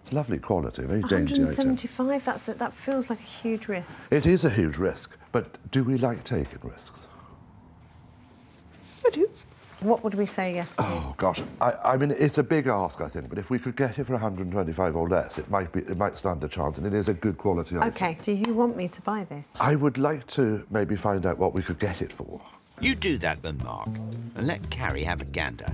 It's lovely quality, very dainty item. one hundred and seventy-five, that's a, that feels like a huge risk. It is a huge risk, but do we like taking risks? I do. What would we say yes to? Oh, gosh. I, I mean, it's a big ask, I think, but if we could get it for one hundred and twenty-five or less, it might be, it might stand a chance, and it is a good quality item. OK, do you want me to buy this? I would like to maybe find out what we could get it for. You do that then, Mark, and let Carrie have a gander.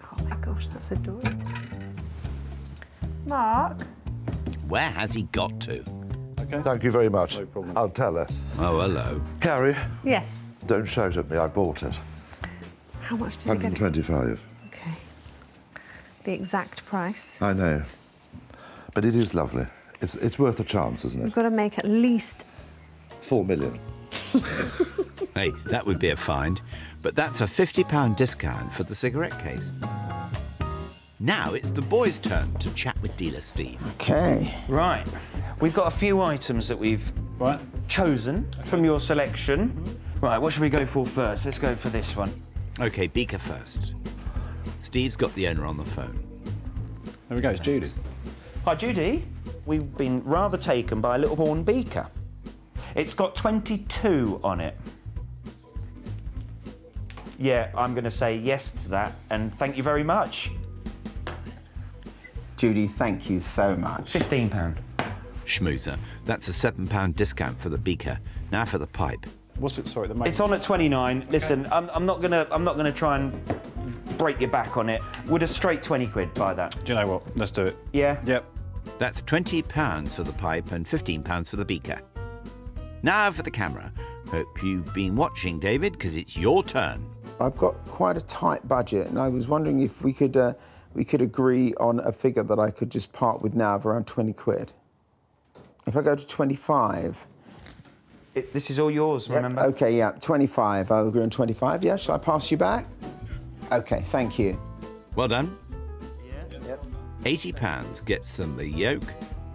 Oh, my gosh, that's adorable. Mark? Where has he got to? Okay. Thank you very much. No problem. I'll tell her. Oh, hello. Carrie? Yes? Don't shout at me, I bought it. How much did you get it? one hundred and twenty-five. OK. The exact price. I know. But it is lovely. It's, it's worth a chance, isn't it? You've got to make at least... Four million. Hey, that would be a find. But that's a fifty pound discount for the cigarette case. Now it's the boys' turn to chat with dealer Steve. OK. Right. We've got a few items that we've right. chosen okay. from your selection. Mm-hmm. Right, what should we go for first? Let's go for this one. OK, beaker first. Steve's got the owner on the phone. There we go, it's Judy. Hi, Judy. We've been rather taken by a little horn beaker. It's got twenty-two on it. Yeah, I'm going to say yes to that, and thank you very much. Judy, thank you so much. fifteen pounds. Schmoozer. That's a seven pound discount for the beaker. Now for the pipe. What's it? Sorry, the main... It's on at twenty-nine. Okay. Listen, I'm, I'm not gonna, I'm not gonna try and break your back on it. Would a straight twenty quid buy that? Do you know what? Let's do it. Yeah. Yep. That's twenty pounds for the pipe and fifteen pounds for the beaker. Now for the camera. Hope you've been watching, David, because it's your turn. I've got quite a tight budget, and I was wondering if we could, uh, we could agree on a figure that I could just part with now of around twenty quid. If I go to twenty-five... It, this is all yours, yep. Remember? OK, yeah, twenty-five. I'll agree on twenty-five, yeah? Shall I pass you back? OK, thank you. Well done. Yeah. Yep. eighty pounds gets them the yoke,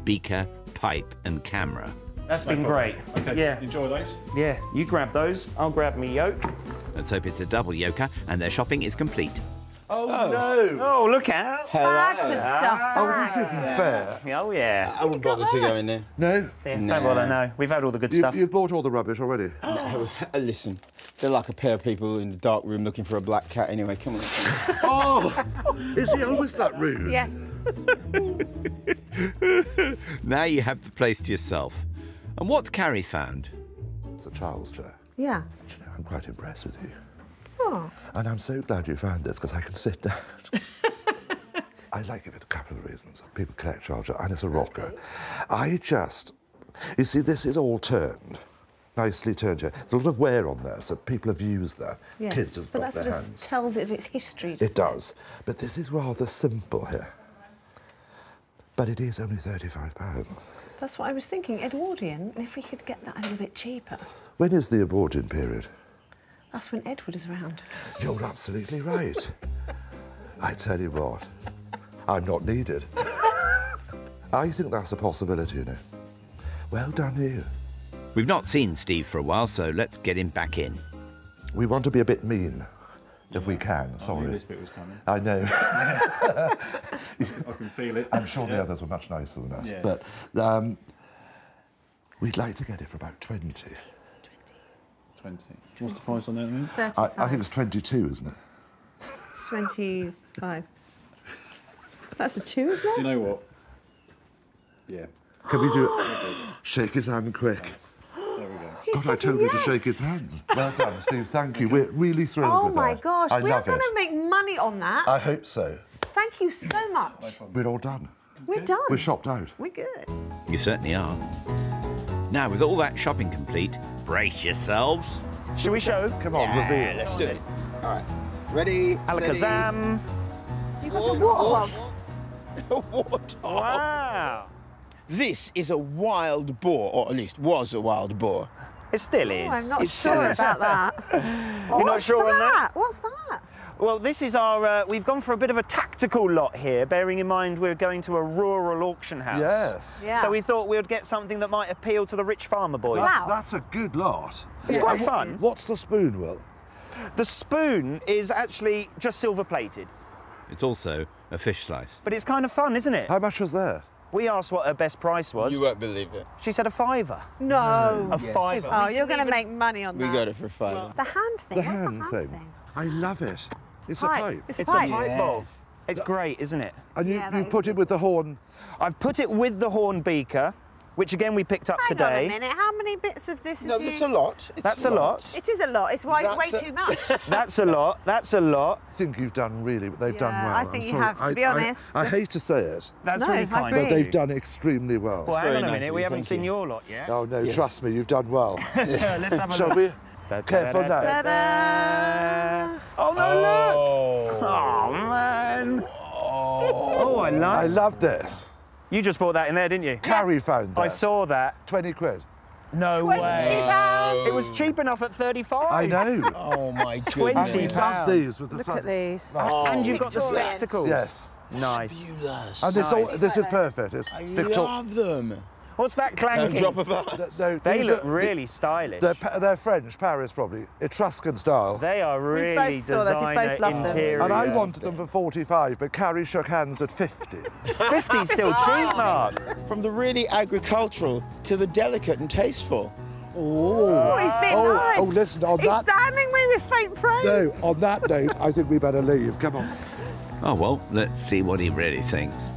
beaker, pipe and camera. That's no been problem. Great. OK, yeah. Enjoy those. Yeah, you grab those, I'll grab me yoke. Let's hope it's a double yoker and their shopping is complete. Oh, oh, no! Oh, look out! Bags of stuff. Oh, bags. This isn't fair. Oh, yeah. I wouldn't bother to go in there. No? Yeah, no. Don't bother, no. We've had all the good you, stuff. You've bought all the rubbish already. No, listen. They're like a pair of people in the dark room looking for a black cat anyway. Come on. Oh! Is he always that rude? Yes. Now you have the place to yourself. And what's Carrie found? It's a child's chair. Yeah. Do you know, I'm quite impressed with you. Oh. And I'm so glad you found this, because I can sit down. I like it for a couple of reasons. People collect charge, and it's a rocker. Okay. I just... You see, this is all turned. Nicely turned here. There's a lot of wear on there, so people have used that. Yes, kids have but got that sort their of hands. Tells it of its history, doesn't it? It does. But this is rather simple here. But it is only thirty-five pounds. That's what I was thinking. Edwardian, if we could get that a little bit cheaper. When is the Edwardian period? That's when Edward is around. You're absolutely right. I tell you what, I'm not needed. I think that's a possibility, you know. Well done you. We've not seen Steve for a while, so let's get him back in. We want to be a bit mean, yeah. if we can, sorry. I knew this bit was coming. I know. I can feel it. I'm sure yeah. the others were much nicer than us. Yes. But um, we'd like to get it for about twenty. twenty. What's the price on that then? I, I think it's twenty-two, isn't it? It's twenty-five. That's a two, isn't it? Do you know what? Yeah. Can we do it? Shake his hand quick. There we go. God, I told you yes. to shake his hand. Well done, Steve. Thank you. We're really thrilled oh with that. Oh, my gosh. I We're going to make money on that. I hope so. Thank you so much. No problem. We're all done. We're, We're done. We're shopped out. We're good. You certainly are. Now, with all that shopping complete, brace yourselves. Should we show? Come on, yeah, reveal. Let's do it. All right. Ready? Alakazam. You got a water hog. Water hog. Wow. This is a wild boar, or at least was a wild boar. It still is. Oh, I'm not it's sure about that. You're What's not sure that? on that? What's that? Well, this is our, uh, we've gone for a bit of a tactical lot here, bearing in mind we're going to a rural auction house. Yes. Yeah. So we thought we'd get something that might appeal to the rich farmer boys. That's, wow. that's a good lot. It's yeah. quite and fun. What's the spoon, Will? The spoon is actually just silver-plated. It's also a fish slice. But it's kind of fun, isn't it? How much was there? We asked what her best price was. You won't believe it. She said a fiver. No. A yes. fiver. Oh, you're going to make money on that. We got it for a fiver. Well, the hand thing. The What's hand, the hand thing? thing? I love it. It's pipe. a pipe. It's a pipe, it's a pipe yes. bowl. It's great, isn't it? And you, yeah, you put it with the horn? I've put it with the horn beaker, which again we picked up Hang today. Hang on a minute, how many bits of this no, is No, that's you... a lot. It's that's a lot. lot. It is a lot. It's why, way a... too much. that's a lot. That's a lot. I think you've done really, they've yeah, done well. I think I'm you sorry. have, to I, be honest. I, I, I hate to say it. That's no, really kind of But they've done extremely well. Well, hang on a minute, we haven't seen your lot yet. Oh, no, trust me, you've done well. Let's have a look. Shall we? Careful now. Ta-da! Oh, no, oh. look! Oh, man. Oh, I love I love this. You just bought that in there, didn't you? Carrie found that. I saw that. twenty quid. No way. twenty pounds. It was cheap enough at thirty-five. I know. Oh, my goodness. twenty pounds. These with the look sun. at these. Oh. And you've got the spectacles. Yes. Nice. Fabulous. And this, nice. all, this is perfect. It's I love them. What's that clanking? No drop of us. No, they look are, really stylish. They're, they're French, Paris probably, Etruscan style. They are really designer interior. And I wanted them for forty-five, but Carrie shook hands at fifty. fifty's still cheap, Mark. From the really agricultural to the delicate and tasteful. Ooh. Oh, he's been oh, nice. Oh, listen, on he's that... He's damning me with Saint Praise. No, on that note, I think we better leave. Come on. Oh, well, let's see what he really thinks.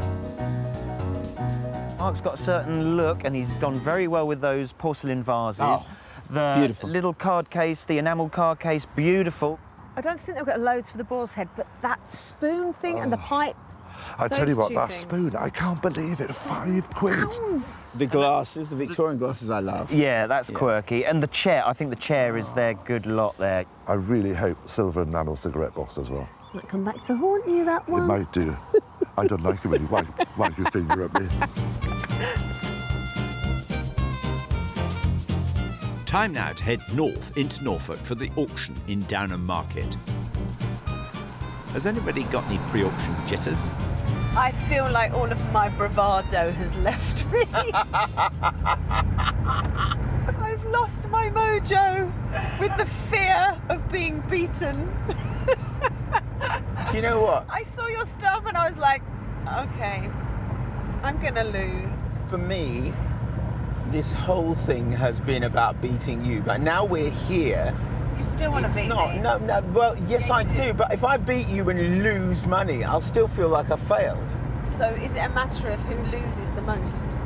Mark's got a certain look, and he's done very well with those porcelain vases. Oh, the beautiful. little card case, the enamel card case, beautiful. I don't think they've got loads for the boar's head, but that spoon thing oh. and the pipe. I tell you what, that things. spoon, I can't believe it, five quid. Pounds. The glasses, the Victorian glasses I love. Yeah, that's yeah. quirky. And the chair, I think the chair is their good lot there. I really hope silver enamel cigarette box as well. Might come back to haunt you, that one. It might do. I don't like it when you wag, wag your finger at me. Time now to head north into Norfolk for the auction in Downham Market. Has anybody got any pre-auction jitters? I feel like all of my bravado has left me. I've lost my mojo with the fear of being beaten. Do you know what? I saw your stuff and I was like, OK, I'm going to lose. For me, this whole thing has been about beating you, but now we're here. You still want to beat not, me? No, no, well, yes, yeah, I do, do, but if I beat you and lose money, I'll still feel like I failed. So is it a matter of who loses the most?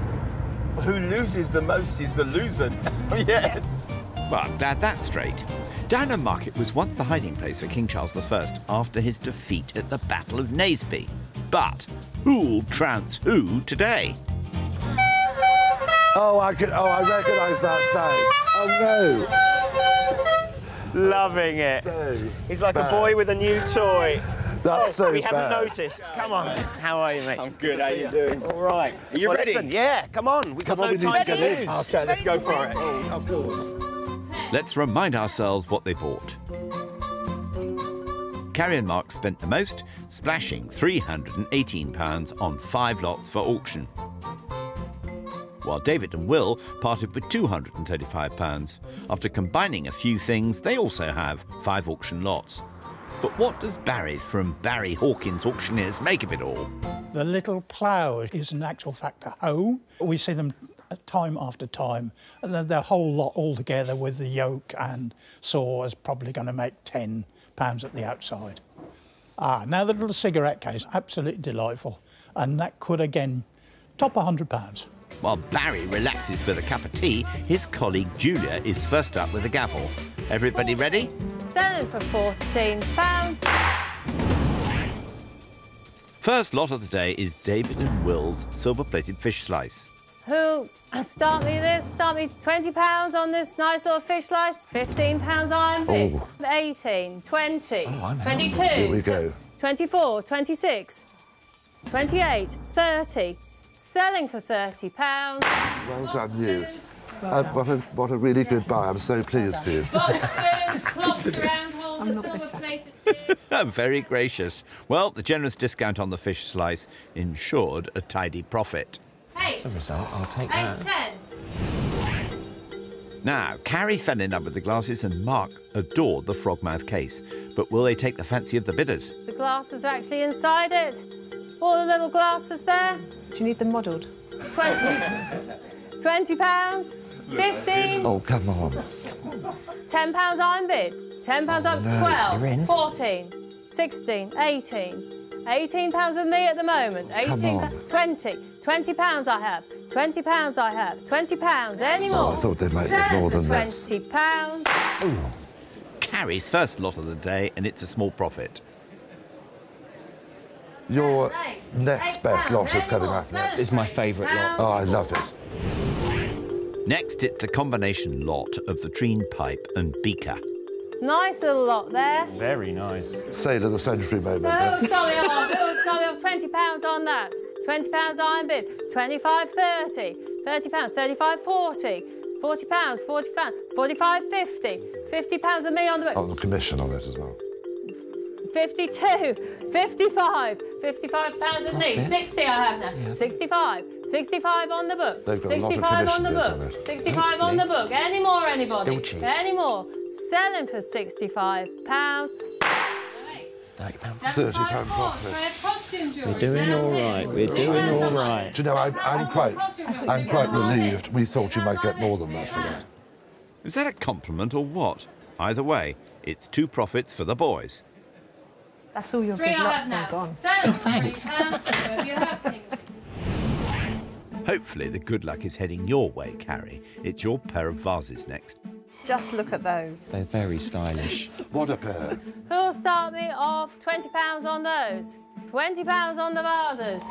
Who loses the most is the loser. Yes. yes. Well, I'm glad that's straight. Downham Market was once the hiding place for King Charles the First after his defeat at the Battle of Naseby. But who'll trounce who today? Oh, I could, oh, I recognise that sound. Oh, no. Loving it. So He's like bad. a boy with a new toy. That's so We bad. haven't noticed. Come on. How are you, mate? I'm good. How are you doing? All right. Are you well, ready? Listen, yeah, come on. We've got no time to lose. OK, let's go for it. Oh, of course. Let's remind ourselves what they bought. Carrie and Mark spent the most, splashing three hundred and eighteen pounds on five lots for auction, while David and Will parted with two hundred and thirty-five pounds. After combining a few things, they also have five auction lots. But what does Barry from Barry Hawkins Auctioneers make of it all? The little plough is an actual factor. Oh, we see them time after time, and then the whole lot all together with the yoke and saw is probably going to make ten pounds at the outside. Ah, now the little cigarette case, absolutely delightful, and that could again top a hundred pounds. While Barry relaxes with a cup of tea, his colleague Julia is first up with a gavel. Everybody ready? Selling for fourteen pounds. First lot of the day is David and Will's silver-plated fish slice. who start me this, start me twenty pounds on this nice little fish slice, fifteen pounds iron fish, eighteen, twenty, oh, twenty-two, here we go. twenty-four, twenty-six, twenty-eight, thirty, selling for thirty pounds. Well Box done, you. Well uh, done. What, a, what a really yeah. good buy. I'm so pleased well for you. Box spoons, cloths, round holders, silver plated fish. Very gracious. Well, the generous discount on the fish slice ensured a tidy profit. Eight. That's the result. I'll take Eight, that. Ten. Now, Carrie fell in love with the glasses and Mark adored the frogmouth case. But will they take the fancy of the bidders? The glasses are actually inside it. All the little glasses there. Do you need them modelled? twenty. twenty pounds. fifteen. Oh, come on. ten pounds iron bid. ten pounds oh, up no. twelve. fourteen. sixteen. eighteen. eighteen pounds with me at the moment. eighteen, twenty. twenty pounds I have. twenty pounds I have. twenty pounds anymore. Oh, I thought they might get more than that. twenty pounds. Oh. Carrie's first lot of the day, and it's a small profit. Your eight, next eight best lot is coming up next. It's my favourite lot. Oh, I love it. Next, it's the combination lot of the Treen Pipe and Beaker. Nice little lot there. Very nice. Sale of the century moment. So, sorry, oh, sorry, oh, twenty pounds on that. twenty pounds iron bid. twenty-five, thirty. thirty pounds, thirty-five, forty. forty pounds, forty pounds. forty-five, fifty. fifty pounds of me on the... Oh, the commission on it as well. fifty-two, fifty-five, fifty-five pounds at least, sixty I have now, yeah. sixty-five, sixty-five on the book, sixty-five on the book, on sixty-five on the book, any more anybody? Still cheap. Any more, selling for sixty-five pounds. thirty pounds profit. We're doing all right, we're doing all right. Do you know, I'm, I'm quite, I'm quite relieved. We thought you might get more than that for that. Is that a compliment or what? Either way, it's two profits for the boys. That's all your Three big lots now gone. So, oh, thanks. Hopefully the good luck is heading your way, Carrie. It's your pair of vases next. Just look at those. They're very stylish. What a pair. Who'll start me off? twenty pounds on those. twenty pounds on the vases.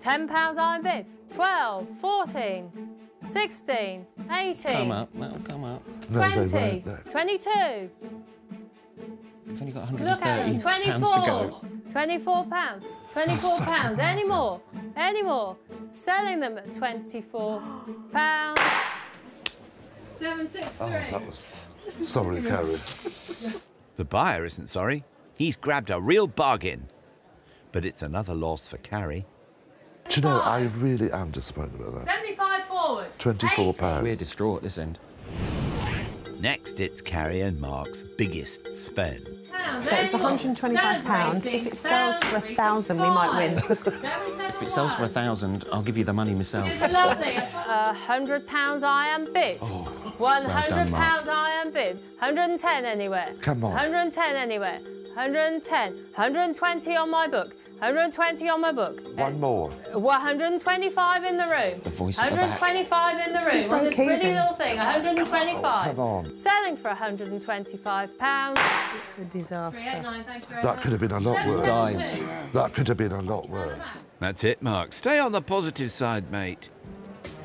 ten pounds iron bid. twelve, fourteen, sixteen, eighteen. Come up, that'll come up. twenty, no, twenty-two. You've only got one hundred thirty pounds to go. twenty-four pounds. twenty-four pounds. Any more? Any more? Selling them at twenty-four pounds. seven sixty-three. Oh, that was... Sorry, Carrie. The buyer isn't sorry. He's grabbed a real bargain. But it's another loss for Carrie. Do you know, I really am disappointed about that. seventy-five forward. twenty-four pounds. We're distraught at this end. Next, it's Carrie and Mark's biggest spend. So it's one hundred twenty-five pounds. If it sells for a thousand, we might win. If it sells for a thousand, I'll give you the money myself. It's lovely. A hundred pounds iron bid. Oh, One hundred well pounds iron bid. one hundred ten anywhere. Come on. one hundred ten anywhere. one hundred ten. one hundred twenty on my book. one hundred twenty on my book. One more. one hundred twenty-five in the room. The voice one hundred twenty-five the in the it's room. On this pretty little thing, one hundred twenty-five. Oh, come on. Selling for one hundred twenty-five pounds. It's a disaster. That could have been a lot worse. Guys, that could have been a lot worse. That's it, Mark. Stay on the positive side, mate.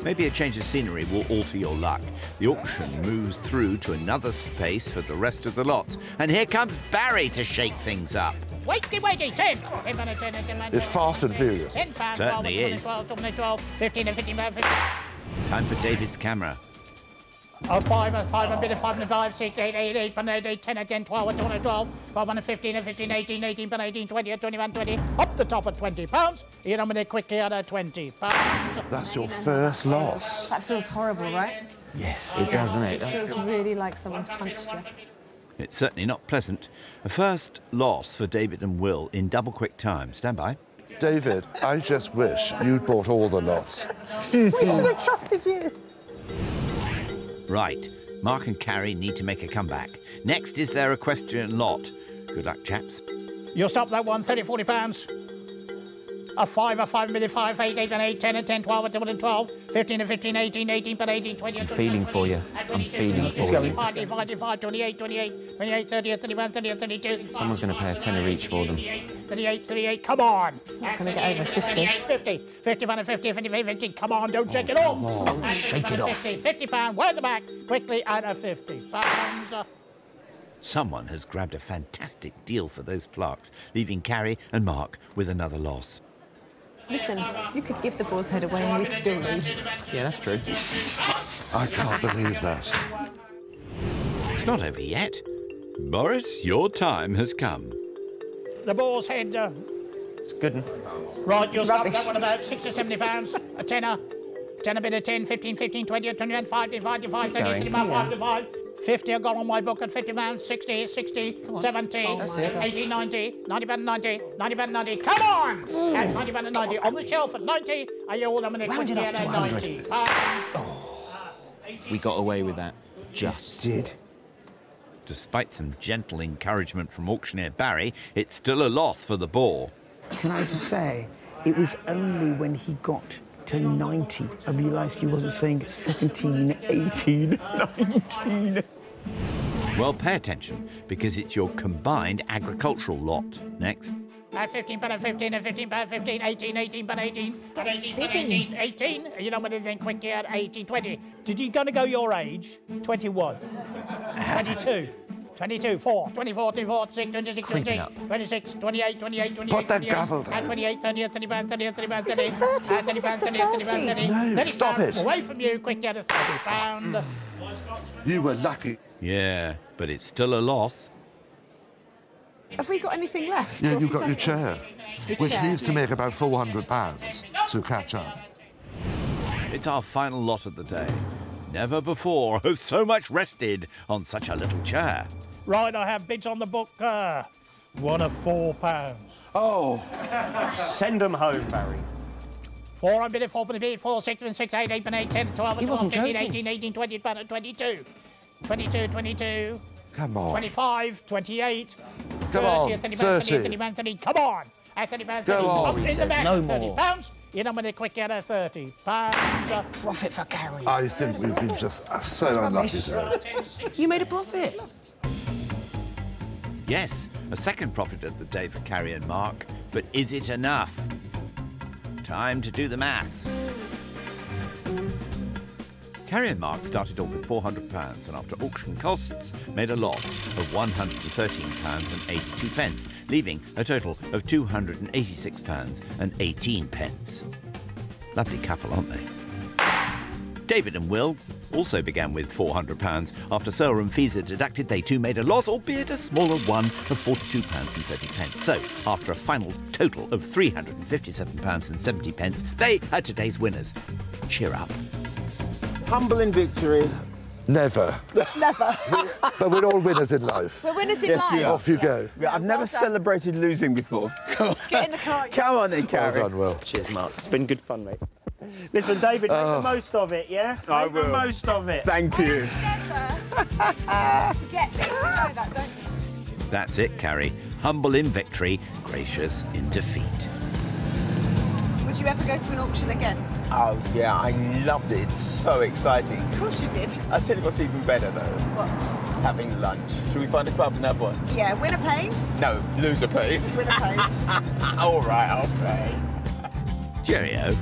Maybe a change of scenery will alter your luck. The auction moves through to another space for the rest of the lots. And here comes Barry to shake things up. Wakey, wakey, ten! It's fast and furious. Certainly is. Time for David's camera. A five, a five, a bit of five, a five, six, eight, eight, eight, eight, eight, ten, ten, twelve, twelve, twelve, twelve, fifteen, fifteen, eighteen, eighteen, eighteen, twenty, twenty-one, twenty. Up the top at twenty pounds. You know, I'm going to quickly add a twenty pounds. That's your first loss. That feels horrible, right? Yes, it does, doesn't it? It feels really like someone's punched you. It's certainly not pleasant. A first loss for David and Will in double quick time. Stand by. David, I just wish you'd bought all the lots. We should have trusted you. Right, Mark and Carrie need to make a comeback. Next is their equestrian lot. Good luck, chaps. You'll stop that one, thirty, forty pounds. a five, a five, a million, five, eight, eight, and eight, ten, and ten, twelve, and twelve, and twelve, fifteen, and fifteen, eighteen, eighteen, and eighteen, twenty, and twenty. I'm feeling for you. I'm feeling for you. five, five, five, twenty-eight, twenty-eight, twenty-eight, thirty, thirty-one, thirty, thirty-two. Someone's going to pay a tenner each for them. thirty-eight, thirty-eight, come on. I'm going to get over fifty. fifty, fifty-one, and fifty, fifty-three, fifty. Come on, don't shake it off. Don't shake it off. fifty, fifty pounds, worth the back, quickly, and a fifty pounds. Someone has grabbed a fantastic deal for those plaques, leaving Carrie and Mark with another loss. Listen, you could give the Boar's Head away and we'd still lose. Yeah, that's true. I can't believe that. It's not over yet. Boris, your time has come. The Boar's Head... Uh... It's good un. Right, you'll stop that one about six or seventy pounds, a tenner. Ten, a bit of ten, fifteen, fifteen, twenty, twenty-one, fifty, fifty-five, thirty, thirty-five, fifty-five. fifty, I've got on my book at fifty pounds, sixty, sixty, seventy, oh, eighty, ninety, ninety pounds, ninety, ninety pounds, ninety. Come on! Ooh. At ninety pounds, ninety. On the shelf at ninety, are you all nominated? Round it up to one hundred. Oh. We got away with that. Just did. Despite some gentle encouragement from auctioneer Barry, it's still a loss for the Boar. Can I just say, it was only when he got to ninety, I realised he wasn't saying seventeen, eighteen, nineteen. Well, pay attention, because it's your combined agricultural lot. Next. At fifteen, but at fifteen, at fifteen, but at fifteen, eighteen, eighteen, but eighteen. Stop eighteen, eighteen, eighteen. You know what it then quickly at eighteen, twenty. Did you gonna go your age? twenty-one. twenty-two. twenty-two, four, twenty-four, twenty-four, six, twenty-six, twenty-six, twenty-six, twenty-eight, twenty-eight, twenty-eight, twenty-eight, and twenty-eight, thirty, thirty-one, thirty, thirty-one, thirty, thirty, thirty, thirty, thirty, thirty, stop it. Away from you, quick, get a thirty pound. You were lucky. Yeah, but it's still a loss. Have we got anything left? Yeah, you've got your chair, which needs to make about four hundred pounds to catch up. It's our final lot of the day. Never before has so much rested on such a little chair. Right, I have bids on the book, uh, one of four pounds. Oh, send them home, Barry. Four, a bit of four, but a bit of four, six, and six, eight, eight, and eight, ten, twelve, and twelve, fifteen, eighteen, eighteen, twenty, twenty-two. twenty-two, twenty-two. Come on. twenty-five, twenty-eight. Come on, thirty. thirty. Come on. At thirty pounds, thirty. Go on, he says no more. thirty pounds. You know, when they quick get a thirty pounds. Profit for Carrie. I think we've been just so unlucky today. You made a profit. Yes, a second profit of the day for Carrie and Mark. But is it enough? Time to do the maths. Carrie and Mark started off with four hundred pounds and after auction costs made a loss of one hundred thirteen pounds and eighty-two pence, leaving a total of two hundred eighty-six pounds and eighteen pence. Lovely couple, aren't they? David and Will also began with four hundred pounds. After sale and fees are deducted, they too made a loss, albeit a smaller one of forty-two pounds and thirty pence. So, after a final total of three hundred fifty-seven pounds and seventy pence, they are today's winners. Cheer up. Humble in victory. Never. Never. But we're all winners in life. We're winners in yes, life. Yes, we are. Off you go. Yeah, I've never well celebrated losing before. Get in the car. Come on then, Carrie. Well done, Will. Cheers, Mark. It's been good fun, mate. Listen, David, oh. make the most of it, yeah? I make will. the most of it. Thank you. That's it, Carrie. Humble in victory, gracious in defeat. Would you ever go to an auction again? Oh, yeah, I loved it. It's so exciting. Of course you did. I'll tell you what's even better, though. What? Having lunch. Should we find a club and have one? Yeah, winner pays. No, loser pays. Winner pays. All right, I'll pay. Cheerio.